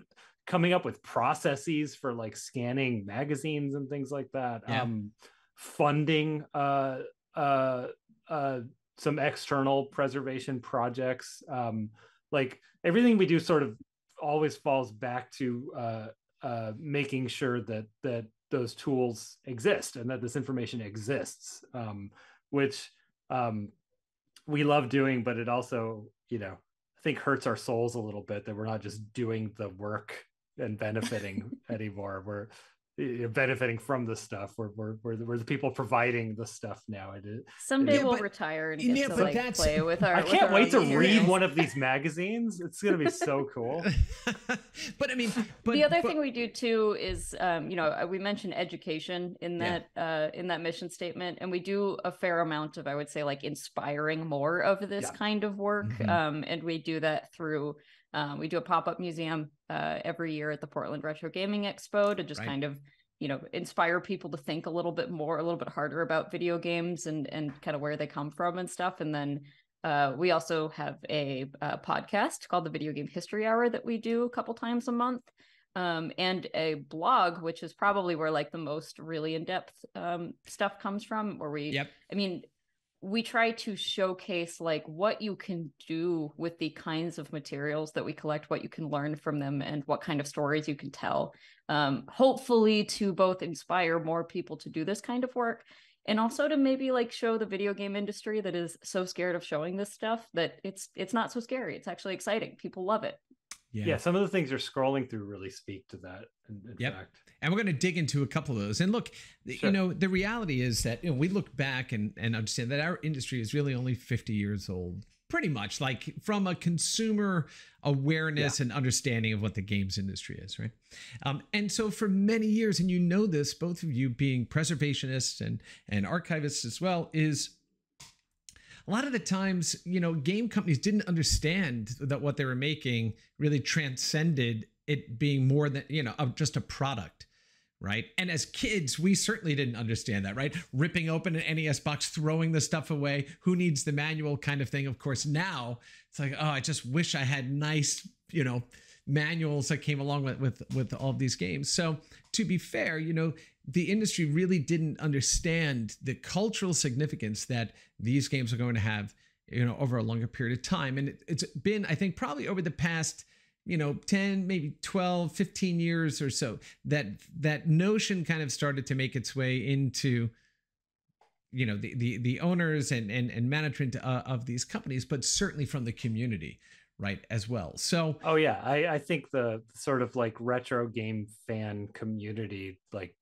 coming up with processes for like scanning magazines and things like that. Yeah. Um, funding uh, uh, uh, some external preservation projects. Um, like everything we do sort of always falls back to uh, uh, making sure that that. those tools exist and that this information exists, um, which um, we love doing, but it also, you know, I think hurts our souls a little bit that we're not just doing the work and benefiting anymore. We're you know, benefiting from the stuff. We're, we're, we're, we're the people providing the stuff now. It, it, Someday yeah, we'll but, retire and get yeah, to like that's... play with our- I can't wait to read one of these magazines. It's gonna be so cool. But I mean- but, The other but... thing we do too is, um, you know, we mentioned education in that, yeah. uh, in that mission statement, and we do a fair amount of, I would say, like inspiring more of this yeah. kind of work. Mm-hmm. Um, and we do that through, Um, we do a pop-up museum uh, every year at the Portland Retro Gaming Expo to just right. kind of, you know, inspire people to think a little bit more, a little bit harder about video games and and kind of where they come from and stuff. And then uh, we also have a, a podcast called the Video Game History Hour that we do a couple times a month, um, and a blog, which is probably where like the most really in-depth um, stuff comes from, where we, yep. I mean, we try to showcase like what you can do with the kinds of materials that we collect, what you can learn from them, and what kind of stories you can tell, um, hopefully to both inspire more people to do this kind of work, and also to maybe like show the video game industry that is so scared of showing this stuff that it's it's not so scary. It's actually exciting. People love it. Yeah. yeah, some of the things you're scrolling through really speak to that, in, in yep. fact. And we're going to dig into a couple of those. And look, sure. you know, the reality is that, you know, we look back and, and understand that our industry is really only fifty years old, pretty much, like from a consumer awareness yeah. and understanding of what the games industry is, right? Um, and so for many years, and you know this, both of you being preservationists and, and archivists as well, is... a lot of the times, you know, game companies didn't understand that what they were making really transcended it being more than, you know, just a product, right? And as kids, we certainly didn't understand that, right? Ripping open an N E S box, throwing the stuff away, who needs the manual kind of thing. Of course, now it's like, oh, I just wish I had nice, you know, manuals that came along with, with, with all of these games. So to be fair, you know, the industry really didn't understand the cultural significance that these games are going to have, you know, over a longer period of time. And it, it's been, I think, probably over the past, you know, ten, maybe twelve, fifteen years or so that that notion kind of started to make its way into you know, the the, the owners and, and, and management uh, of these companies, but certainly from the community, right, as well. So, oh yeah, I, I think the sort of like retro game fan community like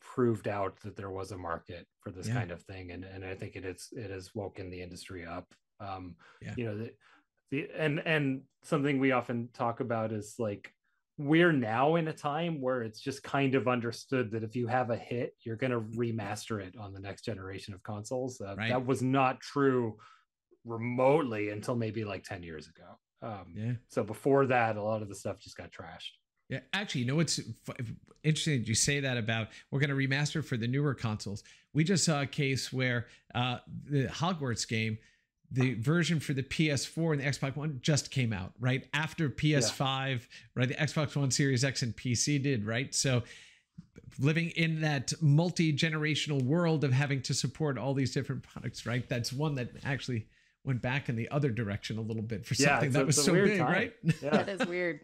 proved out that there was a market for this yeah. kind of thing, and and I think it is it has woken the industry up. Um, yeah. You know, the, the and and something we often talk about is like, we're now in a time where it's just kind of understood that if you have a hit, you're going to remaster it on the next generation of consoles. Uh, right. That was not true remotely until maybe like ten years ago. Um, yeah. So before that, a lot of the stuff just got trashed. Yeah. Actually, you know, it's interesting you say that about we're going to remaster for the newer consoles. We just saw a case where uh, the Hogwarts game, the version for the P S four and the Xbox One just came out right after P S five, yeah. right? The Xbox One Series X and P C did, right? So living in that multi-generational world of having to support all these different products, right? That's one that actually went back in the other direction a little bit for yeah, something that was so big, time. right? Yeah. That is weird.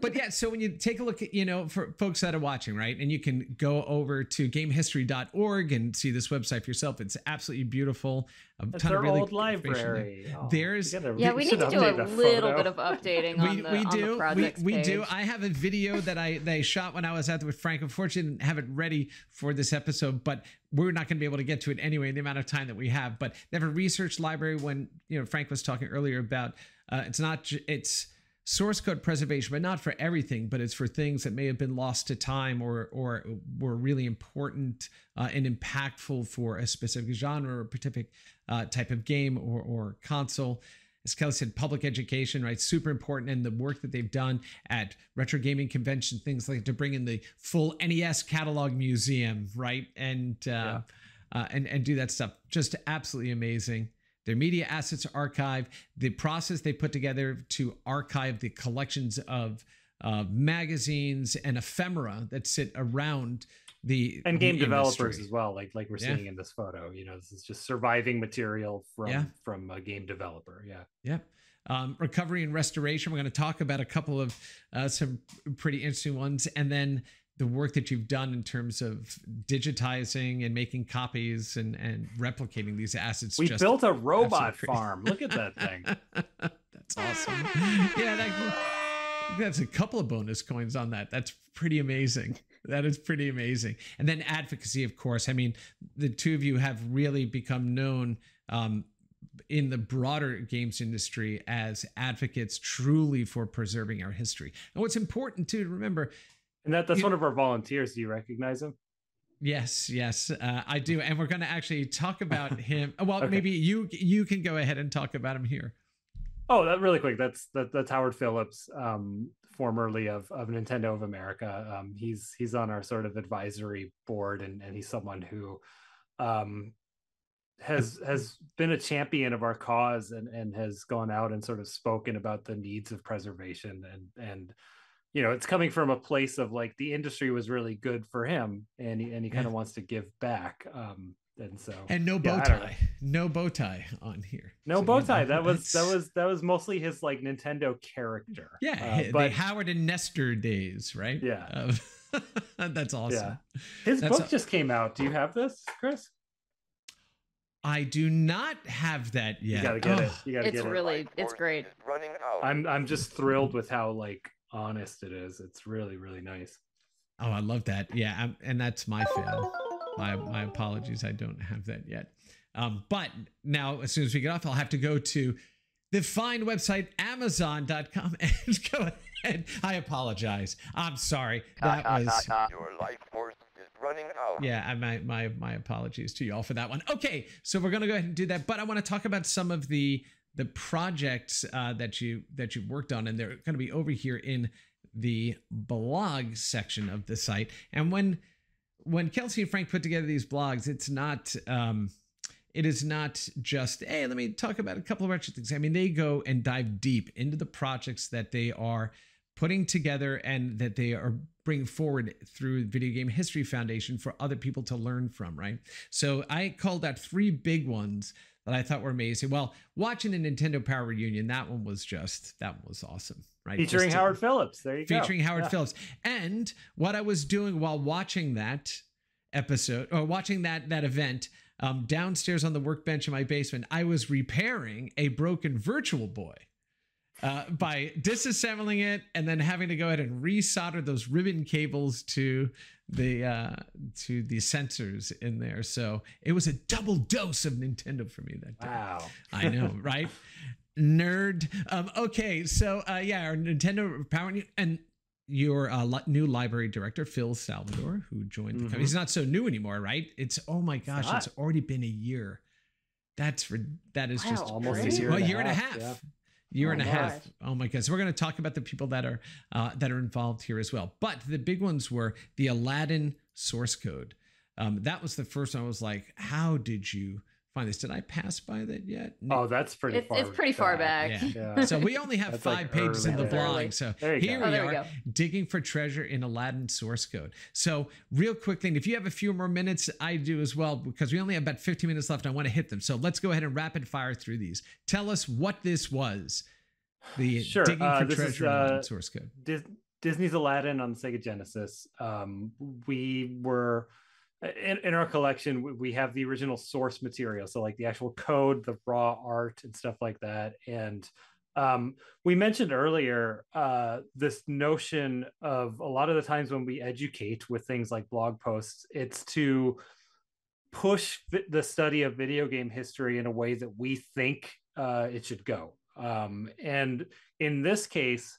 But yeah, so when you take a look at, you know, for folks that are watching, right? And you can go over to game history dot org and see this website for yourself. It's absolutely beautiful. A That's ton our of really old library. There. Oh, There's, gotta, yeah, we, we need to do a little bit of updating on we, the, we do, on the projects We, we page. do. I have a video that I they shot when I was out there with Frank. Unfortunately, didn't have it ready for this episode, but we're not going to be able to get to it anyway in the amount of time that we have. But they have a research library. When, you know, Frank was talking earlier about uh, it's not it's source code preservation, but not for everything, but it's for things that may have been lost to time or or were really important uh, and impactful for a specific genre or specific uh, type of game or or console. As Kelly said, public education, right? Super important. And the work that they've done at retro gaming convention, things like to bring in the full N E S catalog museum, right? And uh, yeah. uh, and and do that stuff. Just absolutely amazing. Their media assets archive, the process they put together to archive the collections of uh, magazines and ephemera that sit around the and game the developers industry. as well. Like like we're yeah. seeing in this photo, you know, this is just surviving material from yeah. from a game developer. Yeah. Yeah. Um, recovery and restoration. We're going to talk about a couple of uh, some pretty interesting ones, and then the work that you've done in terms of digitizing and making copies and, and replicating these assets. We just built a robot farm. Look at that thing. That's awesome. Yeah, that, that's a couple of bonus coins on that. That's pretty amazing. That is pretty amazing. And then advocacy, of course. I mean, the two of you have really become known um, in the broader games industry as advocates truly for preserving our history. And what's important too to remember, and that, that's you, one of our volunteers. Do you recognize him? Yes, yes, uh, I do. And we're going to actually talk about him. Well, okay. maybe you you can go ahead and talk about him here. Oh, that really quick. That's that, that's Howard Phillips, um, formerly of, of Nintendo of America. Um, he's he's on our sort of advisory board, and, and he's someone who um, has has been a champion of our cause and and has gone out and sort of spoken about the needs of preservation and and. You know, it's coming from a place of like the industry was really good for him, and he, and he kind of yeah. wants to give back. Um, and so and no bow yeah, tie, no bow tie on here. No so bow tie. That was that was that was mostly his like Nintendo character. Yeah, uh, but the Howard and Nestor days, right? Yeah, uh, that's awesome. Yeah. His that's book just came out. Do you have this, Chris? I do not have that yet. You gotta get oh. it. You gotta it's get really, it. It's really, it's great. I'm I'm just thrilled with how like. honest it is. It's really, really nice. Oh, I love that. Yeah, I'm, and that's my fail. My, my apologies. I don't have that yet. Um, but now, as soon as we get off, I'll have to go to the fine website, amazon dot com, and go ahead. I apologize. I'm sorry. That nah, was... Nah, nah, nah. Your life force is running out. Yeah, I, my, my, my apologies to you all for that one. Okay, so we're going to go ahead and do that, but I want to talk about some of the the projects uh, that you that you've worked on, and they're going to be over here in the blog section of the site. And when when Kelsey and Frank put together these blogs, it's not um, it is not just hey, let me talk about a couple of retro things. I mean, they go and dive deep into the projects that they are putting together and that they are bringing forward through Video Game History Foundation for other people to learn from. Right. So I called out three big ones that I thought were amazing. Well, watching the Nintendo Power reunion, that one was just, that one was awesome, right? Featuring to, Howard Phillips, there you featuring go. Featuring Howard yeah. Phillips. And what I was doing while watching that episode, or watching that that event, Um, downstairs on the workbench in my basement, I was repairing a broken Virtual Boy uh, by disassembling it and then having to go ahead and resolder those ribbon cables to the uh, to the sensors in there. So it was a double dose of Nintendo for me that day. Wow. I know, right? Nerd. Um, okay, so uh, yeah, our Nintendo Power and your uh, li new library director, Phil Salvador, who joined the mm-hmm. company. He's not so new anymore, right? It's, oh my gosh, it's, it's already been a year. That's for, that is wow, just almost crazy. a year, well, and, year and a half. Yeah. Year oh and a God. half. Oh my God. So we're going to talk about the people that are uh, that are involved here as well. But the big ones were the Aladdin source code. Um, that was the first one I was like, how did you find this? Did I pass by that yet? No. Oh, that's pretty it's, far It's pretty back. far back. Yeah. Yeah. So we only have five like pages in the blog. So here go. we oh, are, digging for treasure in Aladdin source code. So real quickly, and if you have a few more minutes, I do as well, because we only have about fifteen minutes left. And I want to hit them. So let's go ahead and rapid fire through these. Tell us what this was. The sure. digging uh, for this treasure is, uh, in Aladdin source code. Dis Disney's Aladdin on Sega Genesis. Um, we were... In, in our collection, we have the original source material. So like the actual code, the raw art and stuff like that. And um, we mentioned earlier uh, this notion of a lot of the times when we educate with things like blog posts, it's to push the study of video game history in a way that we think uh, it should go. Um, and in this case,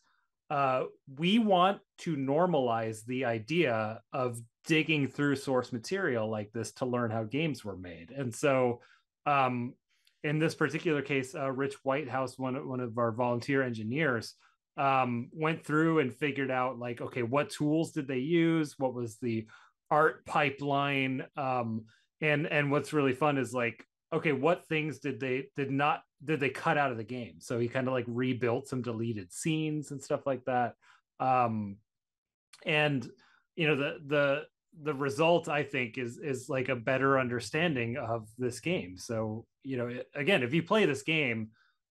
uh, we want to normalize the idea of digging through source material like this to learn how games were made. And so um, in this particular case, uh, Rich Whitehouse, one, one of our volunteer engineers, um, went through and figured out like, okay, what tools did they use? What was the art pipeline? Um, and, and what's really fun is like, okay, what things did they, did not, did they cut out of the game? So he kind of like rebuilt some deleted scenes and stuff like that. Um, and, you know, the, the, the result I think is is like a better understanding of this game. So you know, again, if you play this game,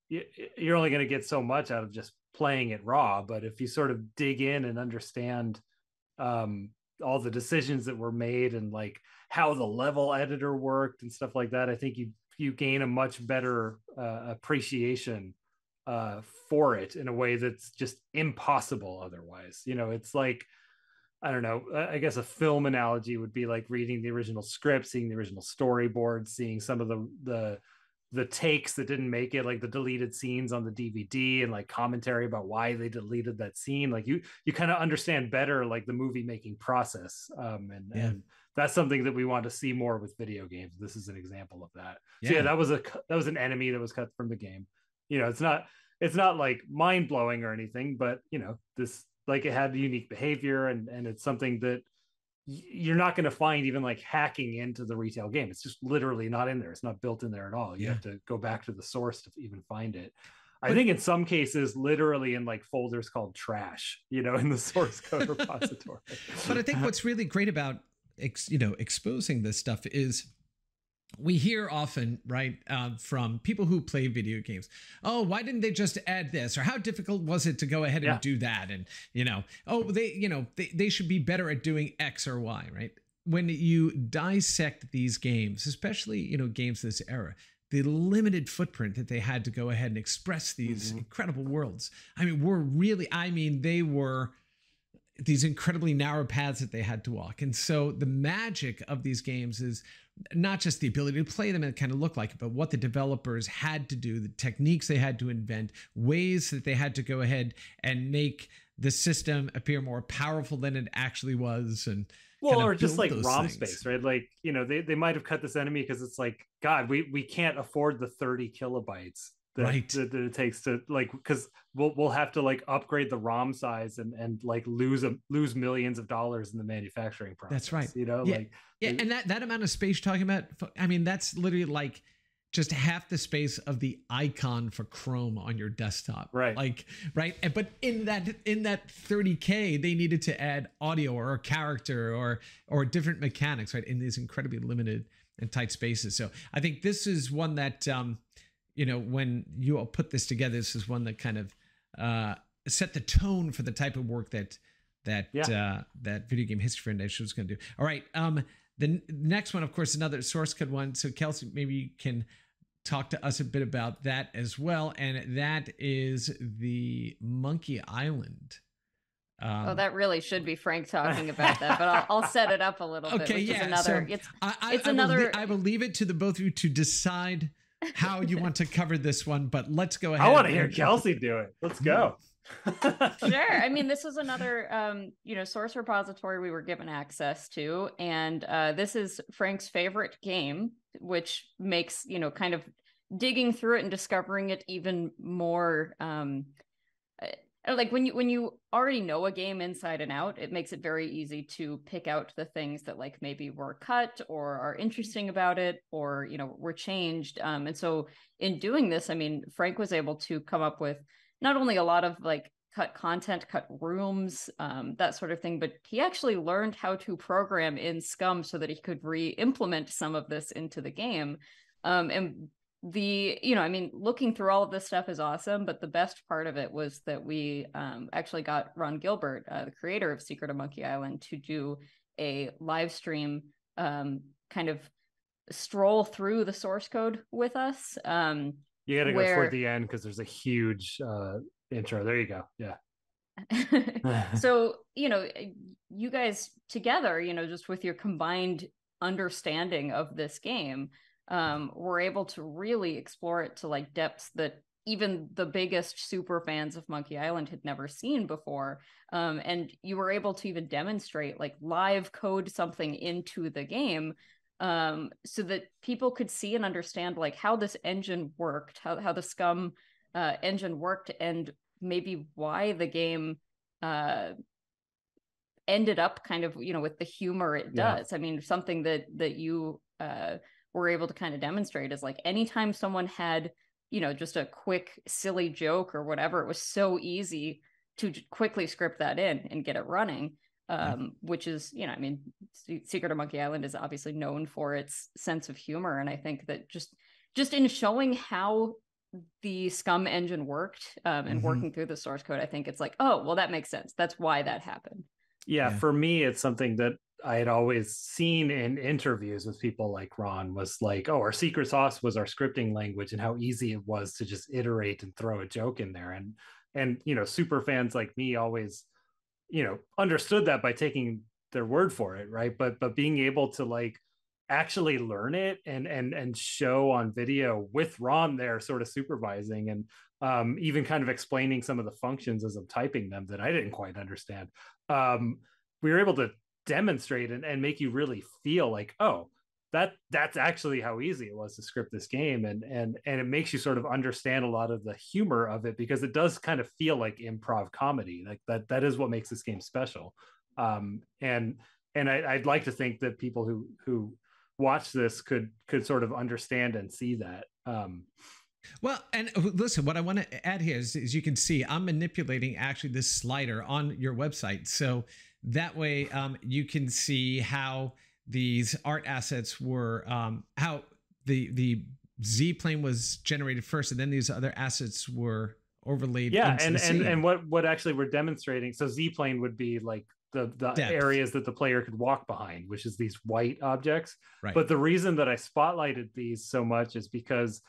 you're only going to get so much out of just playing it raw, but if you sort of dig in and understand um all the decisions that were made and like how the level editor worked and stuff like that, I think you you gain a much better uh, appreciation uh for it in a way that's just impossible otherwise. You know, it's like, I don't know, I guess a film analogy would be like reading the original script, seeing the original storyboard, seeing some of the, the the takes that didn't make it, like the deleted scenes on the D V D and like commentary about why they deleted that scene. Like you you kind of understand better like the movie making process. Um, and, yeah. and that's something that we want to see more with video games. This is an example of that. Yeah. So yeah, that was a that was an enemy that was cut from the game. You know, it's not it's not like mind blowing or anything, but you know, this like it had unique behavior, and, and it's something that you're not going to find even like hacking into the retail game. It's just literally not in there. It's not built in there at all. You yeah. have to go back to the source to even find it. I but, think in some cases, literally in like folders called trash, you know, in the source code repository. But I think what's really great about, ex, you know, exposing this stuff is we hear often, right, uh, from people who play video games, oh, why didn't they just add this? Or how difficult was it to go ahead and yeah. do that? And, you know, oh, they, you know, they, they should be better at doing X or Y, right? When you dissect these games, especially, you know, games of this era, the limited footprint that they had to go ahead and express these mm-hmm. incredible worlds. I mean, we're really, I mean, they were these incredibly narrow paths that they had to walk. And so the magic of these games is not just the ability to play them and kind of look like it, but what the developers had to do, the techniques they had to invent, ways that they had to go ahead and make the system appear more powerful than it actually was. And well, kind of or just like ROM things. space, right? Like, you know, they, they might have cut this enemy because it's like, God, we, we can't afford the thirty kilobytes. That, right. that it takes to like, because we'll we'll have to like upgrade the ROM size and and like lose a lose millions of dollars in the manufacturing process. That's right. You know, yeah. like yeah, and that that amount of space you're talking about, I mean, that's literally like just half the space of the icon for Chrome on your desktop. Right. Like right. And, but in that in that thirty K, they needed to add audio or character or or different mechanics, right? In these incredibly limited and tight spaces. So I think this is one that um you know, when you all put this together, this is one that kind of uh, set the tone for the type of work that that yeah. uh, that Video Game History Foundation was going to do. All right, um, The next one, of course, another source code one. So Kelsey, maybe you can talk to us a bit about that as well. And that is the Monkey Island. Um, oh, that really should be Frank talking about that, but I'll, I'll set it up a little bit. Okay, yeah. Another, so it's I, it's I, another. I will, I will leave it to the both of you to decide how you want to cover this one, but let's go ahead. I want to hear Kelsey do it. Let's go. Sure. I mean, this is another, um, you know, source repository we were given access to, and uh, this is Frank's favorite game, which makes, you know, kind of digging through it and discovering it even more. Um, like when you when you already know a game inside and out, it makes it very easy to pick out the things that like maybe were cut or are interesting about it, or, you know, were changed. Um, and so in doing this, I mean, Frank was able to come up with not only a lot of like cut content, cut rooms, um, that sort of thing, but he actually learned how to program in SCUMM so that he could re-implement some of this into the game. Um, and the, you know, I mean, looking through all of this stuff is awesome, but the best part of it was that we um, actually got Ron Gilbert, uh, the creator of Secret of Monkey Island, to do a live stream, um, kind of stroll through the source code with us. Um, you got to go toward the end because there's a huge uh, intro. There you go. Yeah. So, you know, you guys together, you know, just with your combined understanding of this game, um, we're able to really explore it to like depths that even the biggest super fans of Monkey Island had never seen before. Um, and you were able to even demonstrate like live code something into the game, um, so that people could see and understand like how this engine worked, how, how the SCUMM uh, engine worked, and maybe why the game uh, ended up kind of, you know, with the humor it does. Yeah. I mean, something that, that you, uh, we're able to kind of demonstrate is like anytime someone had, you know, just a quick silly joke or whatever, it was so easy to quickly script that in and get it running, um, which is, you know, I mean, Secret of Monkey Island is obviously known for its sense of humor. And I think that just just in showing how the SCUMM engine worked, um, and mm-hmm. working through the source code, I think it's like, oh, well, that makes sense. That's why that happened. Yeah, yeah. For me, it's something that I had always seen in interviews with people like Ron was like, oh, our secret sauce was our scripting language and how easy it was to just iterate and throw a joke in there. And, and, you know, super fans like me always, you know, understood that by taking their word for it. Right. But, but being able to like actually learn it and, and, and show on video with Ron there sort of supervising and um, even kind of explaining some of the functions as I'm typing them that I didn't quite understand. Um, we were able to demonstrate and, and make you really feel like, oh, that that's actually how easy it was to script this game. And and and it makes you sort of understand a lot of the humor of it, because it does kind of feel like improv comedy. Like that that is what makes this game special. Um, and and I, I'd like to think that people who who watch this could could sort of understand and see that. Um, Well, and listen, what I want to add here is, as you can see, I'm manipulating actually this slider on your website. So that way um, you can see how these art assets were, um, how the the Z plane was generated first, and then these other assets were overlaid. Yeah, into and, the and, and what, what actually we're demonstrating. So Z plane would be like the, the areas that the player could walk behind, which is these white objects. Right. But the reason that I spotlighted these so much is because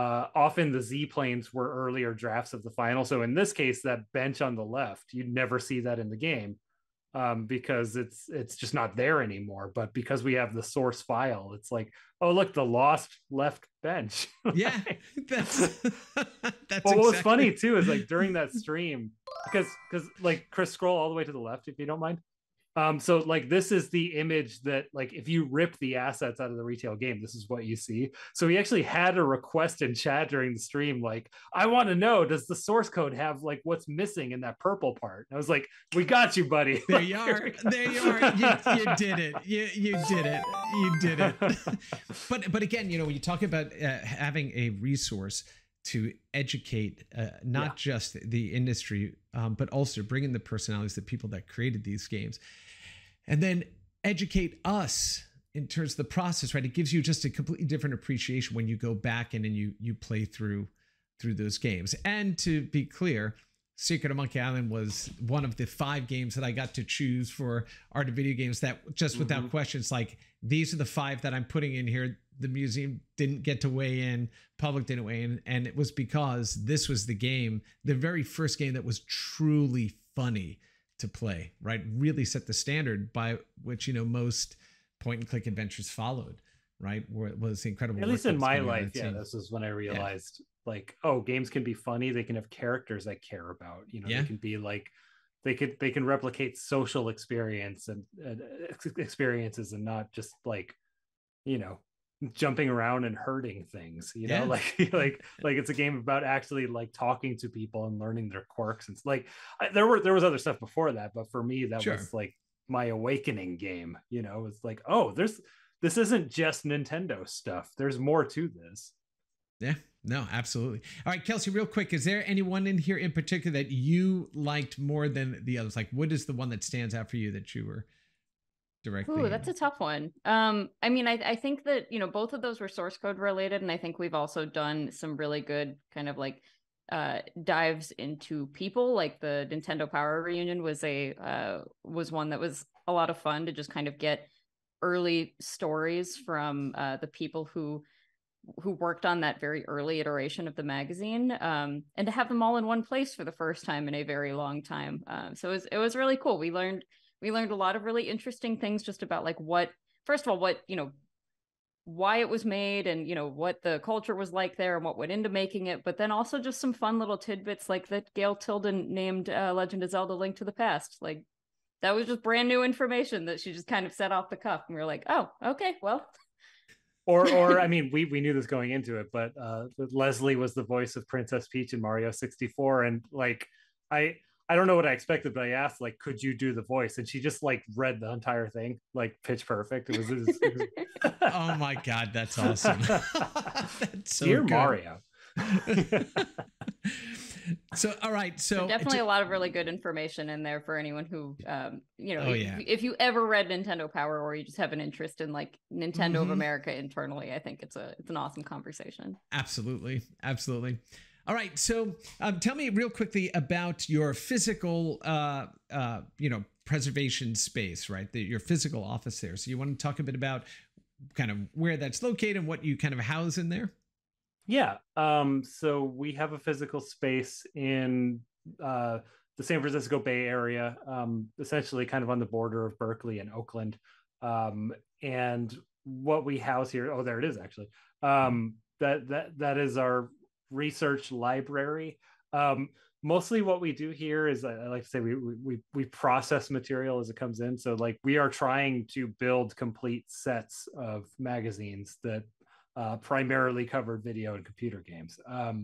Uh, often the Z planes were earlier drafts of the final. So in this case, that bench on the left, you'd never see that in the game um, because it's it's just not there anymore. But because we have the source file, it's like, oh, look, the lost left bench. Yeah, that's, that's well, exactly. What was funny, too, is like during that stream, because because like Chris, scroll all the way to the left, if you don't mind. Um, so like this is the image that like if you rip the assets out of the retail game, this is what you see. So we actually had a request in chat during the stream, like, I want to know, does the source code have like what's missing in that purple part? And I was like, we got you, buddy. There you are. There you are. You, you did it. You, you did it. You did it. But but again, you know, when you talk about uh, having a resource to educate uh, not yeah. just the industry, um, but also bring in the personalities, the people that created these games, and then educate us in terms of the process, right? It gives you just a completely different appreciation when you go back in and you you play through through those games. And to be clear, Secret of Monkey Island was one of the five games that I got to choose for Art of Video Games that just mm-hmm. without questions, like, these are the five that I'm putting in here. The museum didn't get to weigh in, public didn't weigh in, and it was because this was the game, the very first game that was truly funny to play, right? Really set the standard by which, you know, most point and click adventures followed, right? Where it was incredible. At least in my life, yeah, this is when I realized, yeah. like, oh, games can be funny. They can have characters I care about. You know, yeah. they can be like, they could they can replicate social experience and, and experiences, and not just like, you know, jumping around and hurting things. You yeah. know, like like like it's a game about actually like talking to people and learning their quirks. And it's like I, there were there was other stuff before that, but for me that sure. was like my awakening game. You know, it's like, oh, there's this isn't just Nintendo stuff. There's more to this. Yeah. No, absolutely. All right, Kelsey, real quick, is there anyone in here in particular that you liked more than the others? Like, what is the one that stands out for you that you were directly? Ooh, that's a tough one. Um, I mean, I, I think that, you know, both of those were source code related. And I think we've also done some really good kind of like uh, dives into people. Like the Nintendo Power reunion was a uh, was one that was a lot of fun to just kind of get early stories from uh, the people who who worked on that very early iteration of the magazine, um, and to have them all in one place for the first time in a very long time. Um, so it was, it was really cool. We learned, we learned a lot of really interesting things just about like what, first of all, what, you know, why it was made and, you know, what the culture was like there and what went into making it, but then also just some fun little tidbits like that Gail Tilden named uh, Legend of Zelda Link to the Past. Like that was just brand new information that she just kind of set off the cuff, and we were like, oh, okay, well, or, or I mean, we we knew this going into it, but uh, Leslie was the voice of Princess Peach in Mario sixty-four, and like, I I don't know what I expected, but I asked like, could you do the voice? And she just like read the entire thing, like pitch perfect. It was. It was, it was... Oh my God, that's awesome! That's so Dear good. Mario. So all right, so, so definitely a lot of really good information in there for anyone who um you know oh, if, yeah. if you ever read Nintendo Power, or you just have an interest in like Nintendo mm-hmm. of America internally, I think it's a it's an awesome conversation. Absolutely, absolutely. All right, so um tell me real quickly about your physical uh uh you know preservation space, right? The, your physical office there. So you want to talk a bit about kind of where that's located and what you kind of house in there? Yeah, um, so we have a physical space in uh, the San Francisco Bay Area, um, essentially kind of on the border of Berkeley and Oakland. Um, and what we house here, oh, there it is actually. Um, that that that is our research library. Um, mostly what we do here is, I, I like to say, we we we process material as it comes in. So like we are trying to build complete sets of magazines that Uh, primarily covered video and computer games. Um,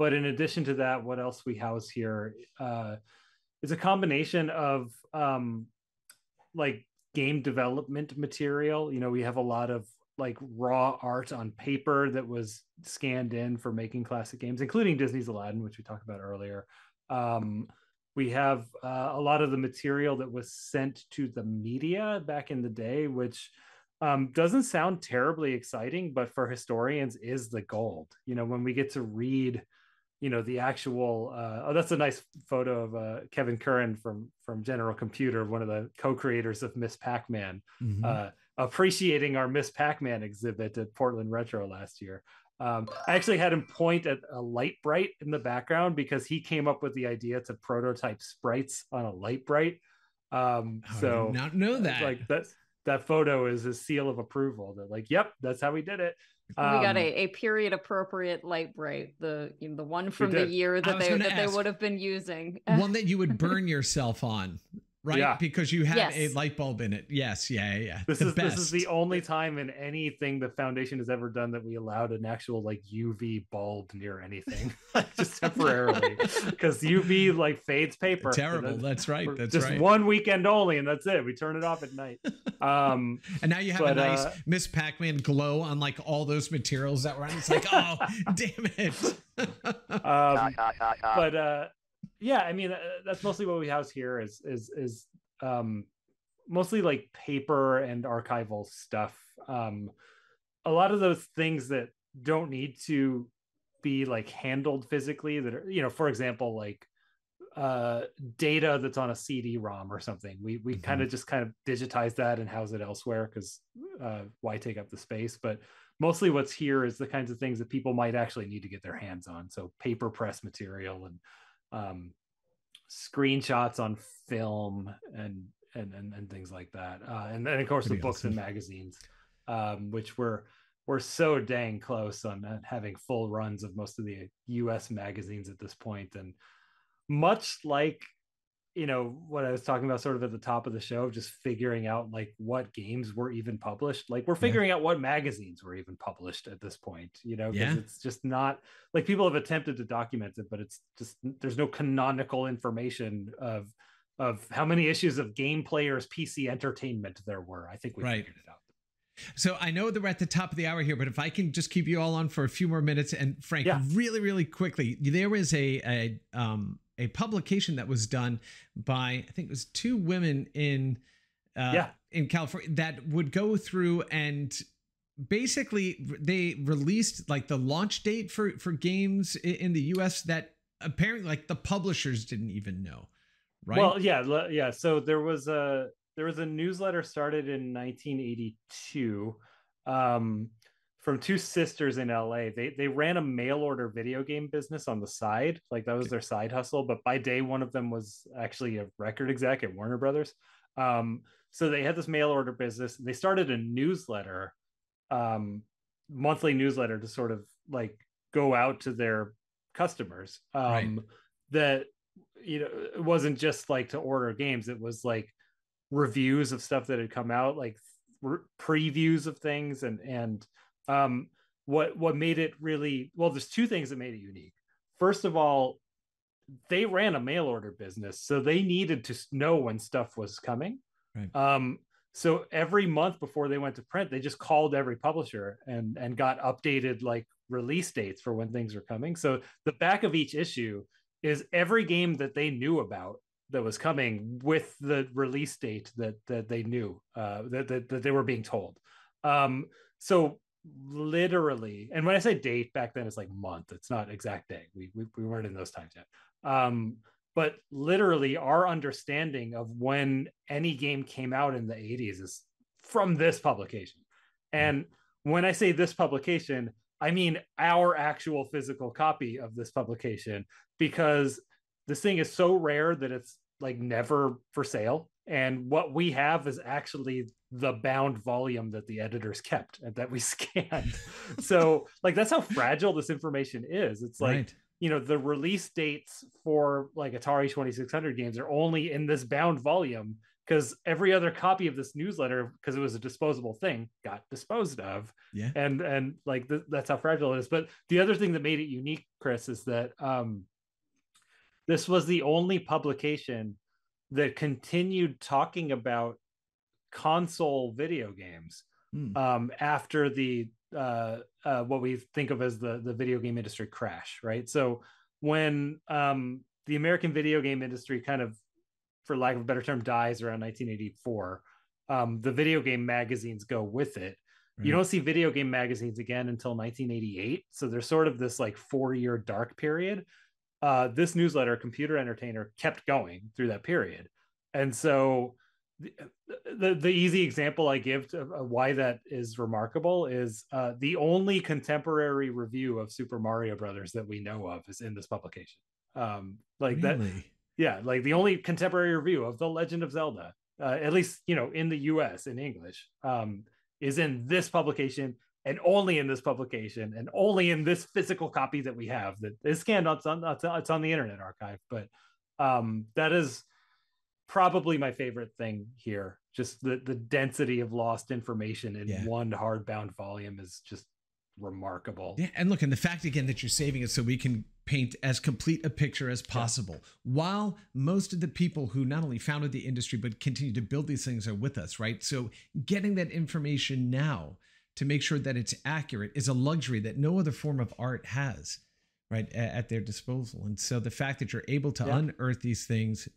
but in addition to that, what else we house here uh, is a combination of um, like game development material. You know, we have a lot of like raw art on paper that was scanned in for making classic games, including Disney's Aladdin, which we talked about earlier. Um, we have uh, a lot of the material that was sent to the media back in the day, which Um, doesn't sound terribly exciting, but for historians is the gold. You know, when we get to read, you know, the actual, uh, oh, that's a nice photo of uh, Kevin Curran from, from General Computer, one of the co-creators of Miss Pac-Man, mm-hmm. uh, appreciating our Miss Pac-Man exhibit at Portland Retro last year. Um, I actually had him point at a light bright in the background because he came up with the idea to prototype sprites on a light bright. Um, oh, so I did not know that. Like that's, that photo is a seal of approval. They're like, yep, that's how we did it. Um, we got a, a period appropriate light bright, the you know, the one from the year that they that they would have been using. One that you would burn yourself on, right? Yeah. Because you have yes. a light bulb in it. Yes, yeah, yeah. This the is best. This is the only time in anything the foundation has ever done that we allowed an actual like U V bulb near anything, just temporarily, because U V like fades paper. Terrible. Then, that's right. That's just right. One weekend only, and that's it. We turn it off at night. Um, and now you have but, a nice uh, Miss Pac-Man glow on like all those materials that were on. It's like, oh, damn it. um, but. Uh, Yeah, I mean, that's mostly what we house here is is is um, mostly like paper and archival stuff. Um, a lot of those things that don't need to be like handled physically that are, you know, for example, like uh, data that's on a C D ROM or something. We we mm-hmm. kind of just kind of digitize that and house it elsewhere, because uh, why take up the space? But mostly what's here is the kinds of things that people might actually need to get their hands on. So paper press material and um, screenshots on film and and and, and things like that. Uh, and then of course Pretty the books awesome. and magazines, um, which were. We're so dang close on having full runs of most of the U S magazines at this point. And much like, you know, what I was talking about sort of at the top of the show, just figuring out like what games were even published, like we're figuring yeah. out what magazines were even published at this point, you know, because yeah. it's just not like people have attempted to document it, but it's just, there's no canonical information of, of how many issues of Game Player's P C Entertainment there were. I think we right. figured it out. So I know that we're at the top of the hour here, but if I can just keep you all on for a few more minutes. And Frank, yeah. really, really quickly, there was a, a, um, a publication that was done by, I think it was two women in, uh, yeah. in California that would go through and basically they released like the launch date for, for games in the U S that apparently like the publishers didn't even know. Right. Well, yeah. Yeah. So there was a, There was a newsletter started in nineteen eighty-two um, from two sisters in L A. They they ran a mail order video game business on the side, like that was their side hustle. But by day one of them was actually a record exec at Warner Brothers. Um, so they had this mail order business. They started a newsletter, um, monthly newsletter to sort of like go out to their customers. Um, right. That you know it wasn't just like to order games. It was like reviews of stuff that had come out, like re- previews of things. And and um what what made it really well, there's two things that made it unique. First of all, they ran a mail order business, so they needed to know when stuff was coming, right. um so every month before they went to print, they just called every publisher and and got updated like release dates for when things were coming. So the back of each issue is every game that they knew about that was coming with the release date that that they knew uh, that, that that they were being told. Um, so literally, and when I say date back then, it's like month. It's not exact day. We we, we weren't in those times yet. Um, but literally, our understanding of when any game came out in the eighties is from this publication. And when I say this publication, I mean our actual physical copy of this publication, because this thing is so rare that it's like never for sale. And what we have is actually the bound volume that the editors kept and that we scanned. So like, that's how fragile this information is. It's like, right. you know, the release dates for like Atari twenty-six hundred games are only in this bound volume because every other copy of this newsletter, because it was a disposable thing, got disposed of. Yeah. And, and like, th- that's how fragile it is. But the other thing that made it unique, Chris, is that, um, this was the only publication that continued talking about console video games mm. um, after the uh, uh, what we think of as the, the video game industry crash, right? So when um, the American video game industry kind of, for lack of a better term, dies around nineteen eighty-four, um, the video game magazines go with it. Right. You don't see video game magazines again until nineteen eighty-eight. So there's sort of this like four-year dark period. Uh, this newsletter, Computer Entertainer, kept going through that period. And so the, the, the easy example I give to uh, why that is remarkable is uh, the only contemporary review of Super Mario Brothers that we know of is in this publication. Um, like really? that, yeah, like the only contemporary review of The Legend of Zelda, uh, at least, you know, in the U S in English, um, is in this publication. And only in this publication, and only in this physical copy that we have that is scanned. It's on, it's on the Internet Archive, but um, that is probably my favorite thing here. Just the the density of lost information in yeah. one hardbound volume is just remarkable. Yeah, and look, and the fact again that you're saving it so we can paint as complete a picture as possible, yeah. while most of the people who not only founded the industry but continue to build these things are with us, right? So getting that information now to make sure that it's accurate is a luxury that no other form of art has, right, at their disposal. And so the fact that you're able to yeah. unearth these things,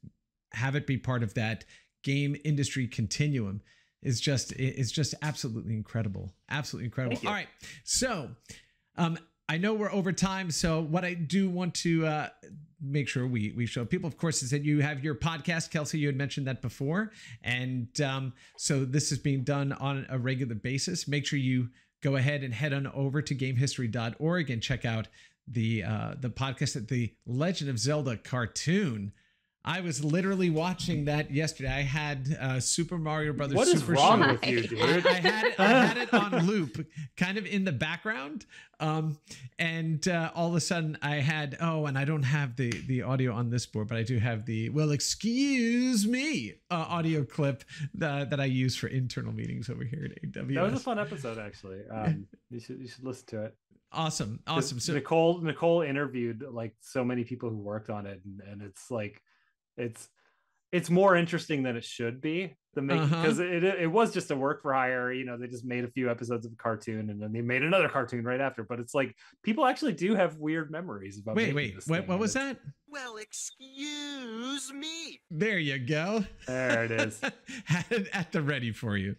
have it be part of that game industry continuum is just, is just absolutely incredible. Absolutely incredible. All right. So um, I know we're over time, so what I do want to uh, make sure we we show people, of course, is that you have your podcast. Kelsey, you had mentioned that before, and um, so this is being done on a regular basis. Make sure you go ahead and head on over to game history dot org and check out the uh, the podcast at the Legend of Zelda cartoon. I was literally watching that yesterday. I had uh, Super Mario Brothers. What is Super wrong Show. With you, dude? I, I, had, I had it on loop, kind of in the background, um, and uh, all of a sudden I had oh, and I don't have the the audio on this board, but I do have the well, excuse me, uh, audio clip uh, that I use for internal meetings over here at A W S. That was a fun episode, actually. Um, you should you should listen to it. Awesome, awesome. So Nicole Nicole interviewed like so many people who worked on it, and, and it's like. It's it's more interesting than it should be, the because uh-huh. it it was just a work for hire. You know, they just made a few episodes of a cartoon and then they made another cartoon right after. But it's like people actually do have weird memories about. Wait, wait, this what, what was that? Well, excuse me. There you go. There it is. Had it at the ready for you.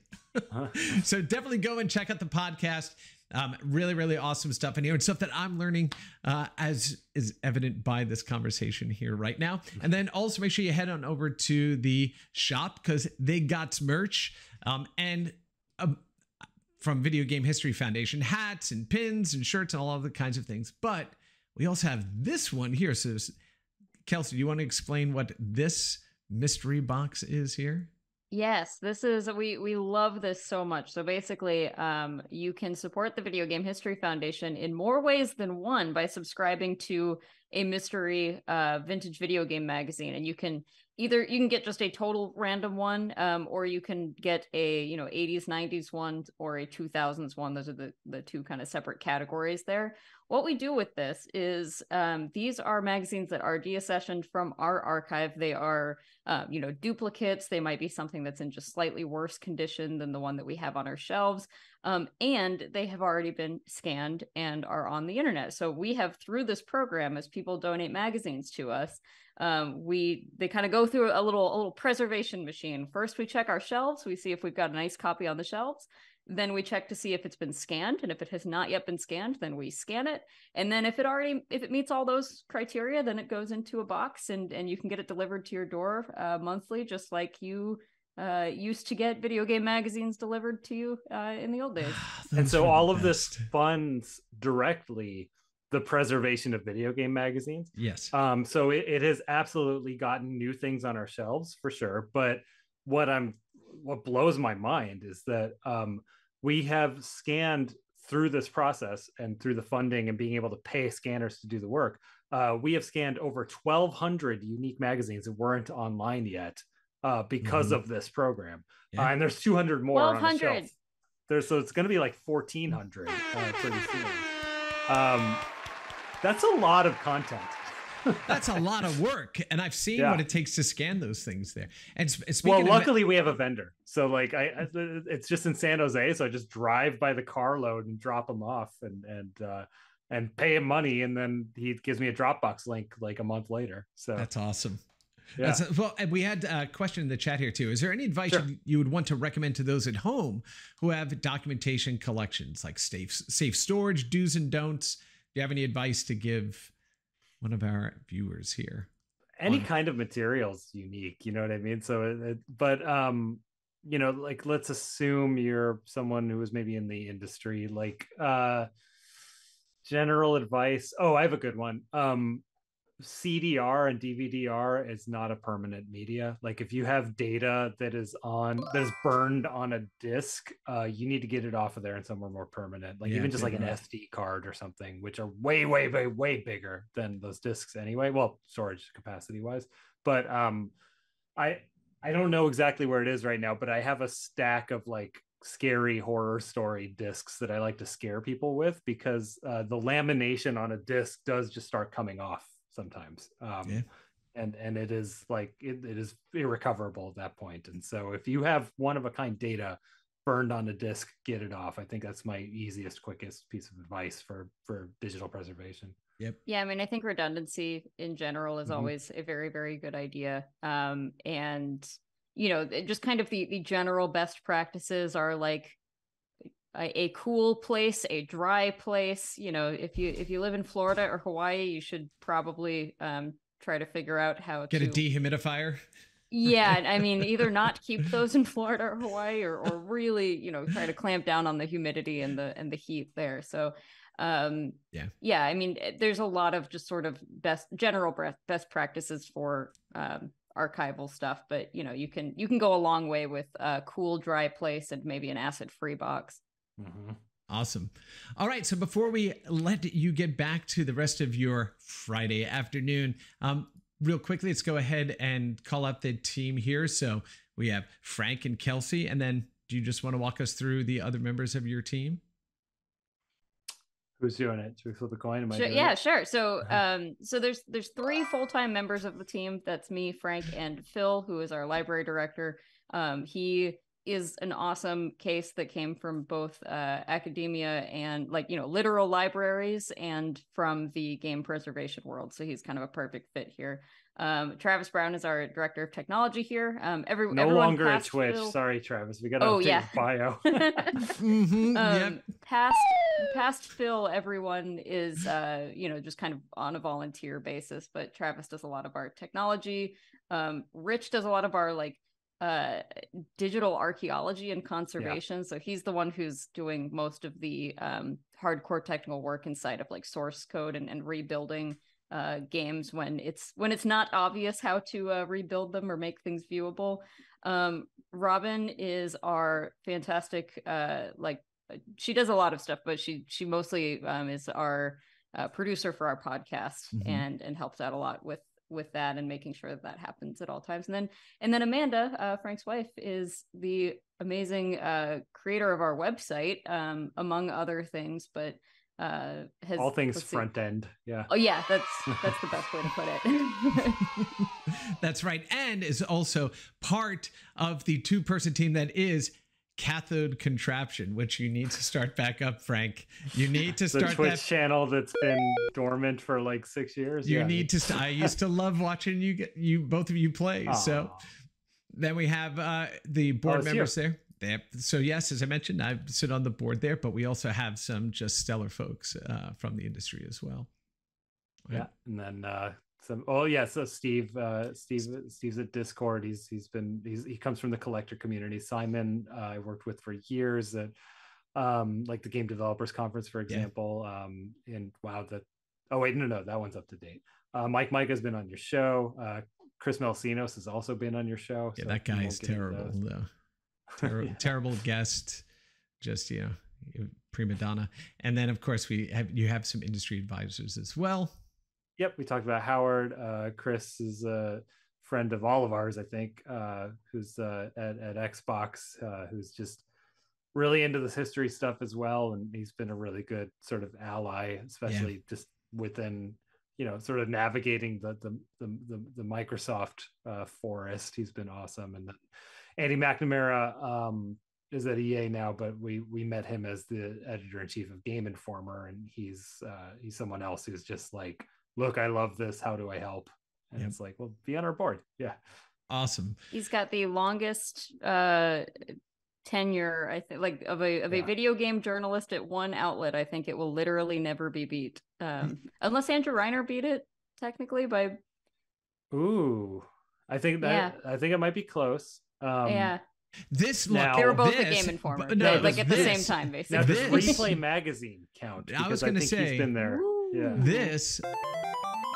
Huh? So definitely go and check out the podcast. Um, really, really awesome stuff in here and stuff that I'm learning uh, as is evident by this conversation here right now. And then also make sure you head on over to the shop because they got merch um, and uh, from Video Game History Foundation, hats and pins and shirts and all of the kinds of things. But we also have this one here. So Kelsey, do you want to explain what this mystery box is here? Yes, this is we we love this so much. So basically, um, you can support the Video Game History Foundation in more ways than one by subscribing to a mystery uh, vintage video game magazine, and you can either you can get just a total random one, um, or you can get a you know eighties, nineties one or a two thousands one. Those are the the two kind of separate categories there. What we do with this is um, these are magazines that are deaccessioned from our archive. They are, uh, you know, duplicates. They might be something that's in just slightly worse condition than the one that we have on our shelves. Um, and they have already been scanned and are on the internet. So we have through this program, as people donate magazines to us, um, we they kind of go through a little, a little preservation machine. First, we check our shelves. We see if we've got a nice copy on the shelves. Then we check to see if it's been scanned, and if it has not yet been scanned, then we scan it. And then if it already, if it meets all those criteria, then it goes into a box, and and you can get it delivered to your door uh, monthly, just like you uh, used to get video game magazines delivered to you uh, in the old days. And so all of this funds directly the preservation of video game magazines. Yes. Um. So it, it has absolutely gotten new things on our shelves for sure. But what I'm, what blows my mind is that um. we have scanned through this process and through the funding and being able to pay scanners to do the work. Uh, we have scanned over twelve hundred unique magazines that weren't online yet uh, because mm-hmm. of this program. Yeah. Uh, and there's two hundred more on the shelf. There's, so it's going to be like fourteen hundred uh, pretty soon. Um, that's a lot of content. That's a lot of work, and I've seen yeah. what it takes to scan those things there. And well, luckily we have a vendor, so like I, I, it's just in San Jose, so I just drive by the carload and drop him off, and and uh, and pay him money, and then he gives me a Dropbox link like a month later. So that's awesome. Yeah. That's, well, and we had a question in the chat here too. Is there any advice sure. you would want to recommend to those at home who have documentation collections, like safe safe storage, do's and don'ts? Do you have any advice to give one of our viewers here? Any wow. kind of material's unique, you know what I mean? So, it, but, um, you know, like, let's assume you're someone who is maybe in the industry, like, uh, general advice. Oh, I have a good one. Um, C D R and D V D R is not a permanent media. Like if you have data that is on, that is burned on a disc, uh, you need to get it off of there and somewhere more permanent, like yeah, even just like an S D card or something, which are way, way, way, way bigger than those discs anyway. Well, storage capacity wise, but um, I, I don't know exactly where it is right now, but I have a stack of like scary horror story discs that I like to scare people with because uh, the lamination on a disc does just start coming off sometimes. Um, yeah. And and it is like, it, it is irrecoverable at that point. And so if you have one of a kind data burned on a disc, get it off. I think that's my easiest, quickest piece of advice for, for digital preservation. Yep. Yeah. I mean, I think redundancy in general is mm-hmm. always a very, very good idea. Um, and, you know, just kind of the, the general best practices are like, a, a cool place, a dry place. You know, if you if you live in Florida or Hawaii, you should probably um, try to figure out how get to get a dehumidifier. Yeah, I mean, either not keep those in Florida or Hawaii, or or really, you know, try to clamp down on the humidity and the and the heat there. So, um, yeah, yeah. I mean, there's a lot of just sort of best general best practices for um, archival stuff, but you know, you can you can go a long way with a cool, dry place and maybe an acid-free box. Mm-hmm. Awesome. All right. So before we let you get back to the rest of your Friday afternoon, um. real quickly, let's go ahead and call up the team here. So we have Frank and Kelsey, and then do you just want to walk us through the other members of your team? Who's doing it? Should we flip a coin? Am I sure, yeah, it? Sure. So, um, so there's there's three full-time members of the team. That's me, Frank, and Phil, who is our library director. Um, he is an awesome case that came from both uh, academia and like, you know, literal libraries and from the game preservation world. So he's kind of a perfect fit here. Um, Travis Brown is our director of technology here. Um, every, no longer at Twitch. Phil... Sorry, Travis. We got to oh, update yeah. your bio. mm-hmm, um, yep. Past past Phil, everyone is, uh, you know, just kind of on a volunteer basis. But Travis does a lot of our technology. Um, Rich does a lot of our like uh digital archaeology and conservation. Yeah. So he's the one who's doing most of the um hardcore technical work inside of like source code and, and rebuilding uh games when it's when it's not obvious how to uh, rebuild them or make things viewable. um Robin is our fantastic uh like she does a lot of stuff, but she she mostly um is our uh, producer for our podcast. Mm-hmm. and and helps out a lot with with that and making sure that that happens at all times. And then and then Amanda, uh, Frank's wife, is the amazing uh, creator of our website, um, among other things, but uh, has- All things front see. end, yeah. Oh yeah, that's that's the best way to put it. That's right, and is also part of the two-person team that is Cathode Contraption, which you need to start back up, Frank. You need to start the Twitch that channel that's been dormant for like six years. You yeah. need to. St I used to love watching you get you both of you play. Aww. So then we have uh, the board oh, members you. there. They have, so yes, as I mentioned, I sit on the board there, but we also have some just stellar folks uh, from the industry as well. Yeah, right. And then uh, some. Oh yeah, so Steve, uh, Steve, Steve's at Discord. He's he's been he's, he comes from the collector community. Simon, uh, I worked with for years at um, like the Game Developers Conference, for example. Yeah. Um, and wow, that. Oh wait, no, no, that one's up to date. Uh, Mike, Mike has been on your show. Uh, Chris Melissinos has also been on your show. Yeah, so that guy is terrible though. Ter yeah. Terrible guest. Just you know, prima donna. And then of course we have you have some industry advisors as well. Yep, we talked about Howard. Uh, Chris is a friend of all of ours, I think, uh, who's uh, at, at Xbox, uh, who's just really into this history stuff as well. And he's been a really good sort of ally, especially yeah. just within, you know, sort of navigating the the the, the, the Microsoft uh, forest. He's been awesome. And Andy McNamara um, is at E A now, but we we met him as the editor-in-chief of Game Informer. And he's uh, he's someone else who's just like, look, I love this. How do I help? And yep. it's like, well, be on our board. Yeah. Awesome. He's got the longest uh, tenure, I think, like of a of yeah. a video game journalist at one outlet. I think it will literally never be beat, um, unless Andrew Reiner beat it technically by. Ooh, I think that yeah. I think it might be close. Um, yeah. This now, they were both this, the Game Informer, no, like this, at the same time, basically. Now, does Replay Magazine count? I was going to say he's been there. Yeah. This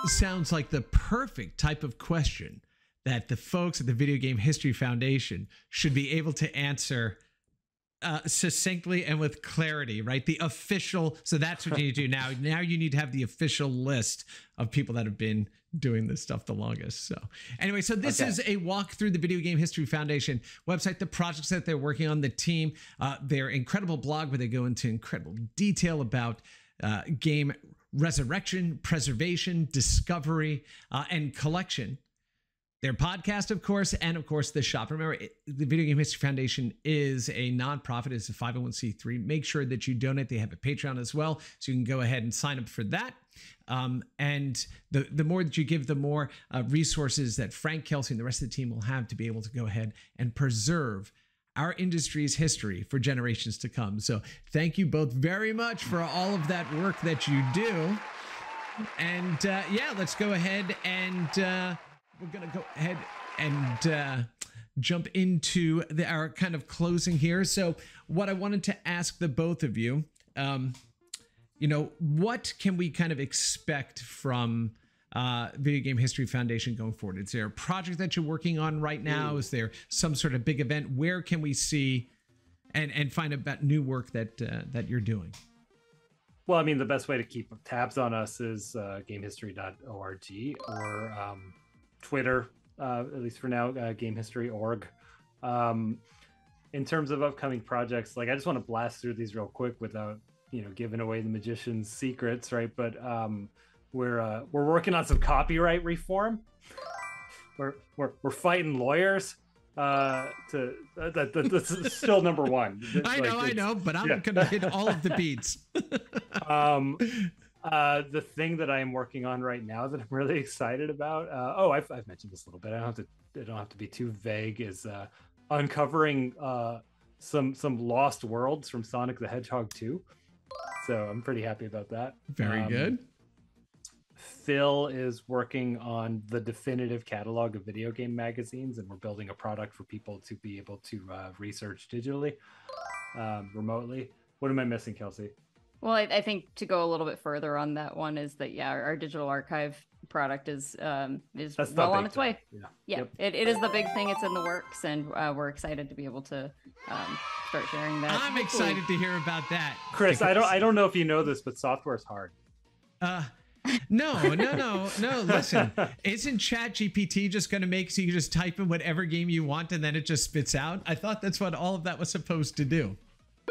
sounds like the perfect type of question that the folks at the Video Game History Foundation should be able to answer uh, succinctly and with clarity, right? The official. So that's what you need to do now. Now you need to have the official list of people that have been doing this stuff the longest. So anyway, so this okay. is a walk through the Video Game History Foundation website, the projects that they're working on, the team, uh, their incredible blog where they go into incredible detail about uh, game resurrection, preservation, discovery, uh, and collection. Their podcast, of course, and of course, the shop. Remember, it, the Video Game History Foundation is a nonprofit. It's a five oh one c three. Make sure that you donate. They have a Patreon as well, so you can go ahead and sign up for that. Um, and the, the more that you give, the more uh, resources that Frank, Kelsey, and the rest of the team will have to be able to go ahead and preserve our industry's history for generations to come. So thank you both very much for all of that work that you do. And uh, yeah, let's go ahead and uh, we're going to go ahead and uh, jump into the, our kind of closing here. So what I wanted to ask the both of you, um, you know, what can we kind of expect from Uh, Video Game History Foundation going forward? Is there a project that you're working on right now? Is there some sort of big event? Where can we see and and find about new work that uh, that you're doing? Well, I mean, the best way to keep tabs on us is uh, game history dot org or um, Twitter, uh, at least for now, uh, game history dot org. Um, in terms of upcoming projects, like I just want to blast through these real quick without, you know, giving away the magician's secrets, right? But um, We're uh, we're working on some copyright reform. We're we're we're fighting lawyers. Uh, to uh, that, that that's still number one. I like, know, I know, but I'm yeah. gonna hit all of the beats. um, uh, the thing that I am working on right now that I'm really excited about. Uh, oh, I've I've mentioned this a little bit. I don't have to. I don't have to be too vague. Is uh, uncovering uh some some lost worlds from Sonic the Hedgehog two. So I'm pretty happy about that. Very um, good. Phil is working on the definitive catalog of video game magazines, and we're building a product for people to be able to uh, research digitally, um, remotely. What am I missing, Kelsey? Well, I, I think to go a little bit further on that one is that, yeah, our, our digital archive product is um, is That's well on its way. Yeah, yeah. Yep. It, it is the big thing. It's in the works, and uh, we're excited to be able to um, start sharing that. I'm excited Ooh. to hear about that. Chris, I don't, I don't know if you know this, but software is hard. Uh. No, no, no, no. Listen, isn't Chat G P T just going to make so you just type in whatever game you want and then it just spits out? I thought that's what all of that was supposed to do.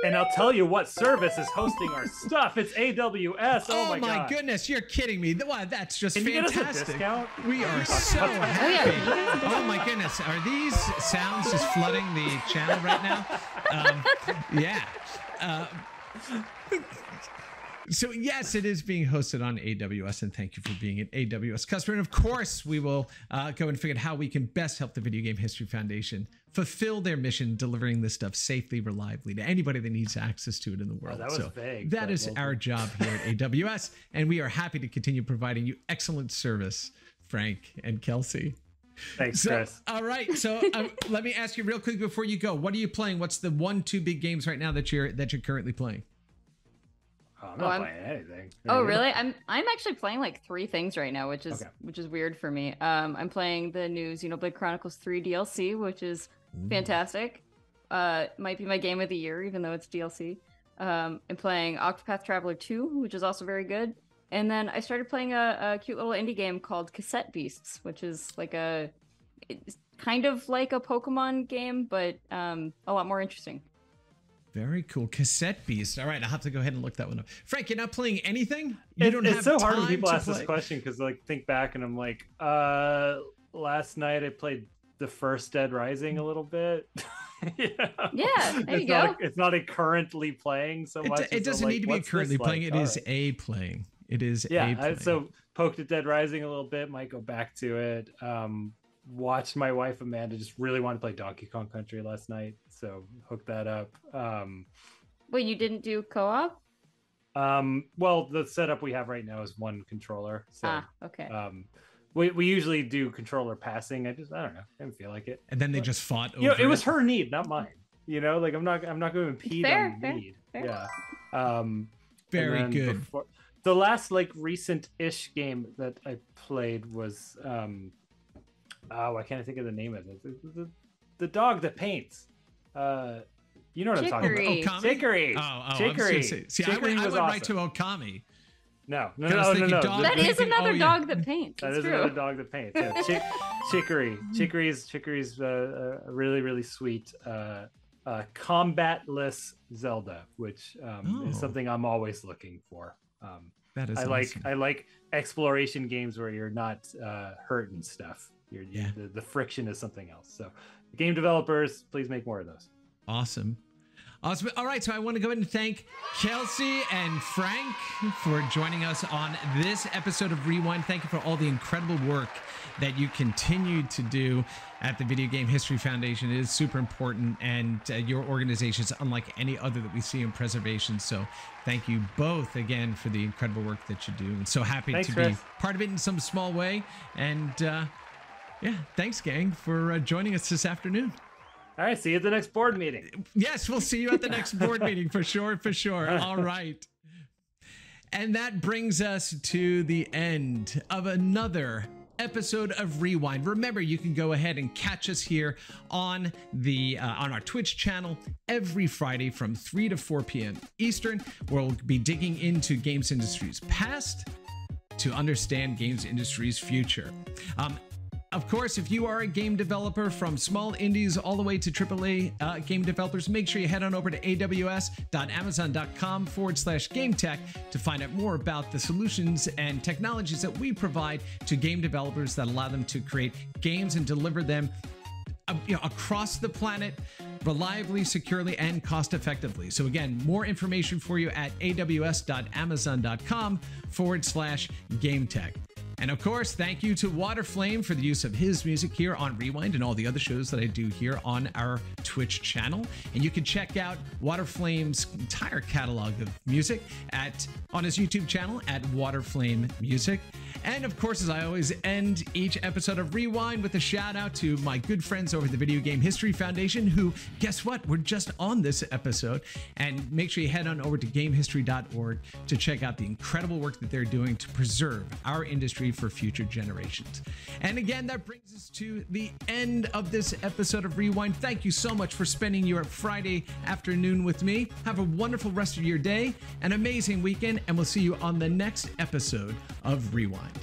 And I'll tell you what service is hosting our stuff. It's A W S. Oh, oh my, my goodness. You're kidding me. Wow, that's just Can fantastic. We are so happy. Oh my goodness. Are these sounds just flooding the channel right now? Um, yeah. Uh, So yes, it is being hosted on A W S, and thank you for being an A W S customer. And of course, we will uh, go and figure out how we can best help the Video Game History Foundation fulfill their mission, delivering this stuff safely, reliably to anybody that needs access to it in the world. Oh, that was so vague. That is well, our job here at A W S, and we are happy to continue providing you excellent service, Frank and Kelsey. Thanks, so, Chris. All right, so um, let me ask you real quick before you go: what are you playing? What's the one, two big games right now that you're that you're currently playing? Oh, I'm not oh, playing I'm, anything. There oh, really? Go. I'm I'm actually playing like three things right now, which is okay. which is weird for me. Um, I'm playing the new Xenoblade Chronicles three D L C, which is Ooh. fantastic. Uh, might be my game of the year, even though it's D L C. Um, I'm playing Octopath Traveler two, which is also very good. And then I started playing a, a cute little indie game called Cassette Beasts, which is like a it's kind of like a Pokemon game, but um, a lot more interesting. Very cool. Cassette Beast. All right, I'll have to go ahead and look that one up. Frank, you're not playing anything? You it, don't it's have so hard when people ask play. this question, because like think back and I'm like, uh, last night I played the first Dead Rising a little bit. you know? Yeah, there it's you not go. A, it's not a currently playing so much. It, it doesn't like, need to be currently playing. Like? It All is right. a playing. It is yeah, a playing. I, so poked at Dead Rising a little bit. Might go back to it. Um, watched my wife Amanda just really wanted to play Donkey Kong Country last night, so hooked that up. Um wait, you didn't do co-op? Um well, the setup we have right now is one controller, so ah, okay um we, we usually do controller passing. I just i don't know, I didn't feel like it, and then they but, just fought over you know, it, it was her need, not mine, you know, like i'm not i'm not going to impede fair, on fair, need fair. yeah um very good before, the last like recent-ish game that I played was um Oh, I can't think of the name of it. The, the, the dog that paints. Uh, you know what Chickory. I'm talking about. Chickory. Oh, oh, Chickory. See, see Chickory I went, I went awesome. right to Okami. No, no, no, no, no. That is painting. another oh, dog yeah. that paints. That it's is true. another dog that paints. Yeah. Chick Chickory. Chickory's Chickory's uh, a really, really sweet uh, uh, combatless Zelda, which um, oh. is something I'm always looking for. Um, that is I awesome. like I like exploration games where you're not uh, hurting stuff. Your, yeah. the, the friction is something else. So game developers, please make more of those. Awesome. Awesome. All right, so I want to go ahead and thank Kelsey and Frank for joining us on this episode of Rewind. Thank you for all the incredible work that you continue to do at the Video Game History Foundation. It is super important, and uh, your organization is unlike any other that we see in preservation. So thank you both again for the incredible work that you do. And so happy thanks, to Chris. be part of it in some small way. And uh, yeah, thanks, gang, for uh, joining us this afternoon. All right, see you at the next board meeting. Yes, we'll see you at the next board meeting for sure, for sure. All right. And that brings us to the end of another episode of Rewind. Remember, you can go ahead and catch us here on the uh, on our Twitch channel every Friday from three to four p m Eastern, where we'll be digging into games industry's past to understand games industry's future. Um, Of course, if you are a game developer, from small indies all the way to triple A uh, game developers, make sure you head on over to aws.amazon.com forward slash game tech to find out more about the solutions and technologies that we provide to game developers that allow them to create games and deliver them uh, you know, across the planet reliably, securely, and cost effectively. So again, more information for you at aws.amazon.com forward slash game tech. And of course, thank you to Waterflame for the use of his music here on Rewind and all the other shows that I do here on our Twitch channel. And you can check out Waterflame's entire catalog of music at on his YouTube channel at Waterflame Music. And of course, as I always end each episode of Rewind with a shout out to my good friends over at the Video Game History Foundation, who, guess what, we're just on this episode. And make sure you head on over to game history dot org to check out the incredible work that they're doing to preserve our industry for future generations. And again, that brings us to the end of this episode of Rewind. Thank you so much for spending your Friday afternoon with me. Have a wonderful rest of your day, an amazing weekend, and we'll see you on the next episode of Rewind.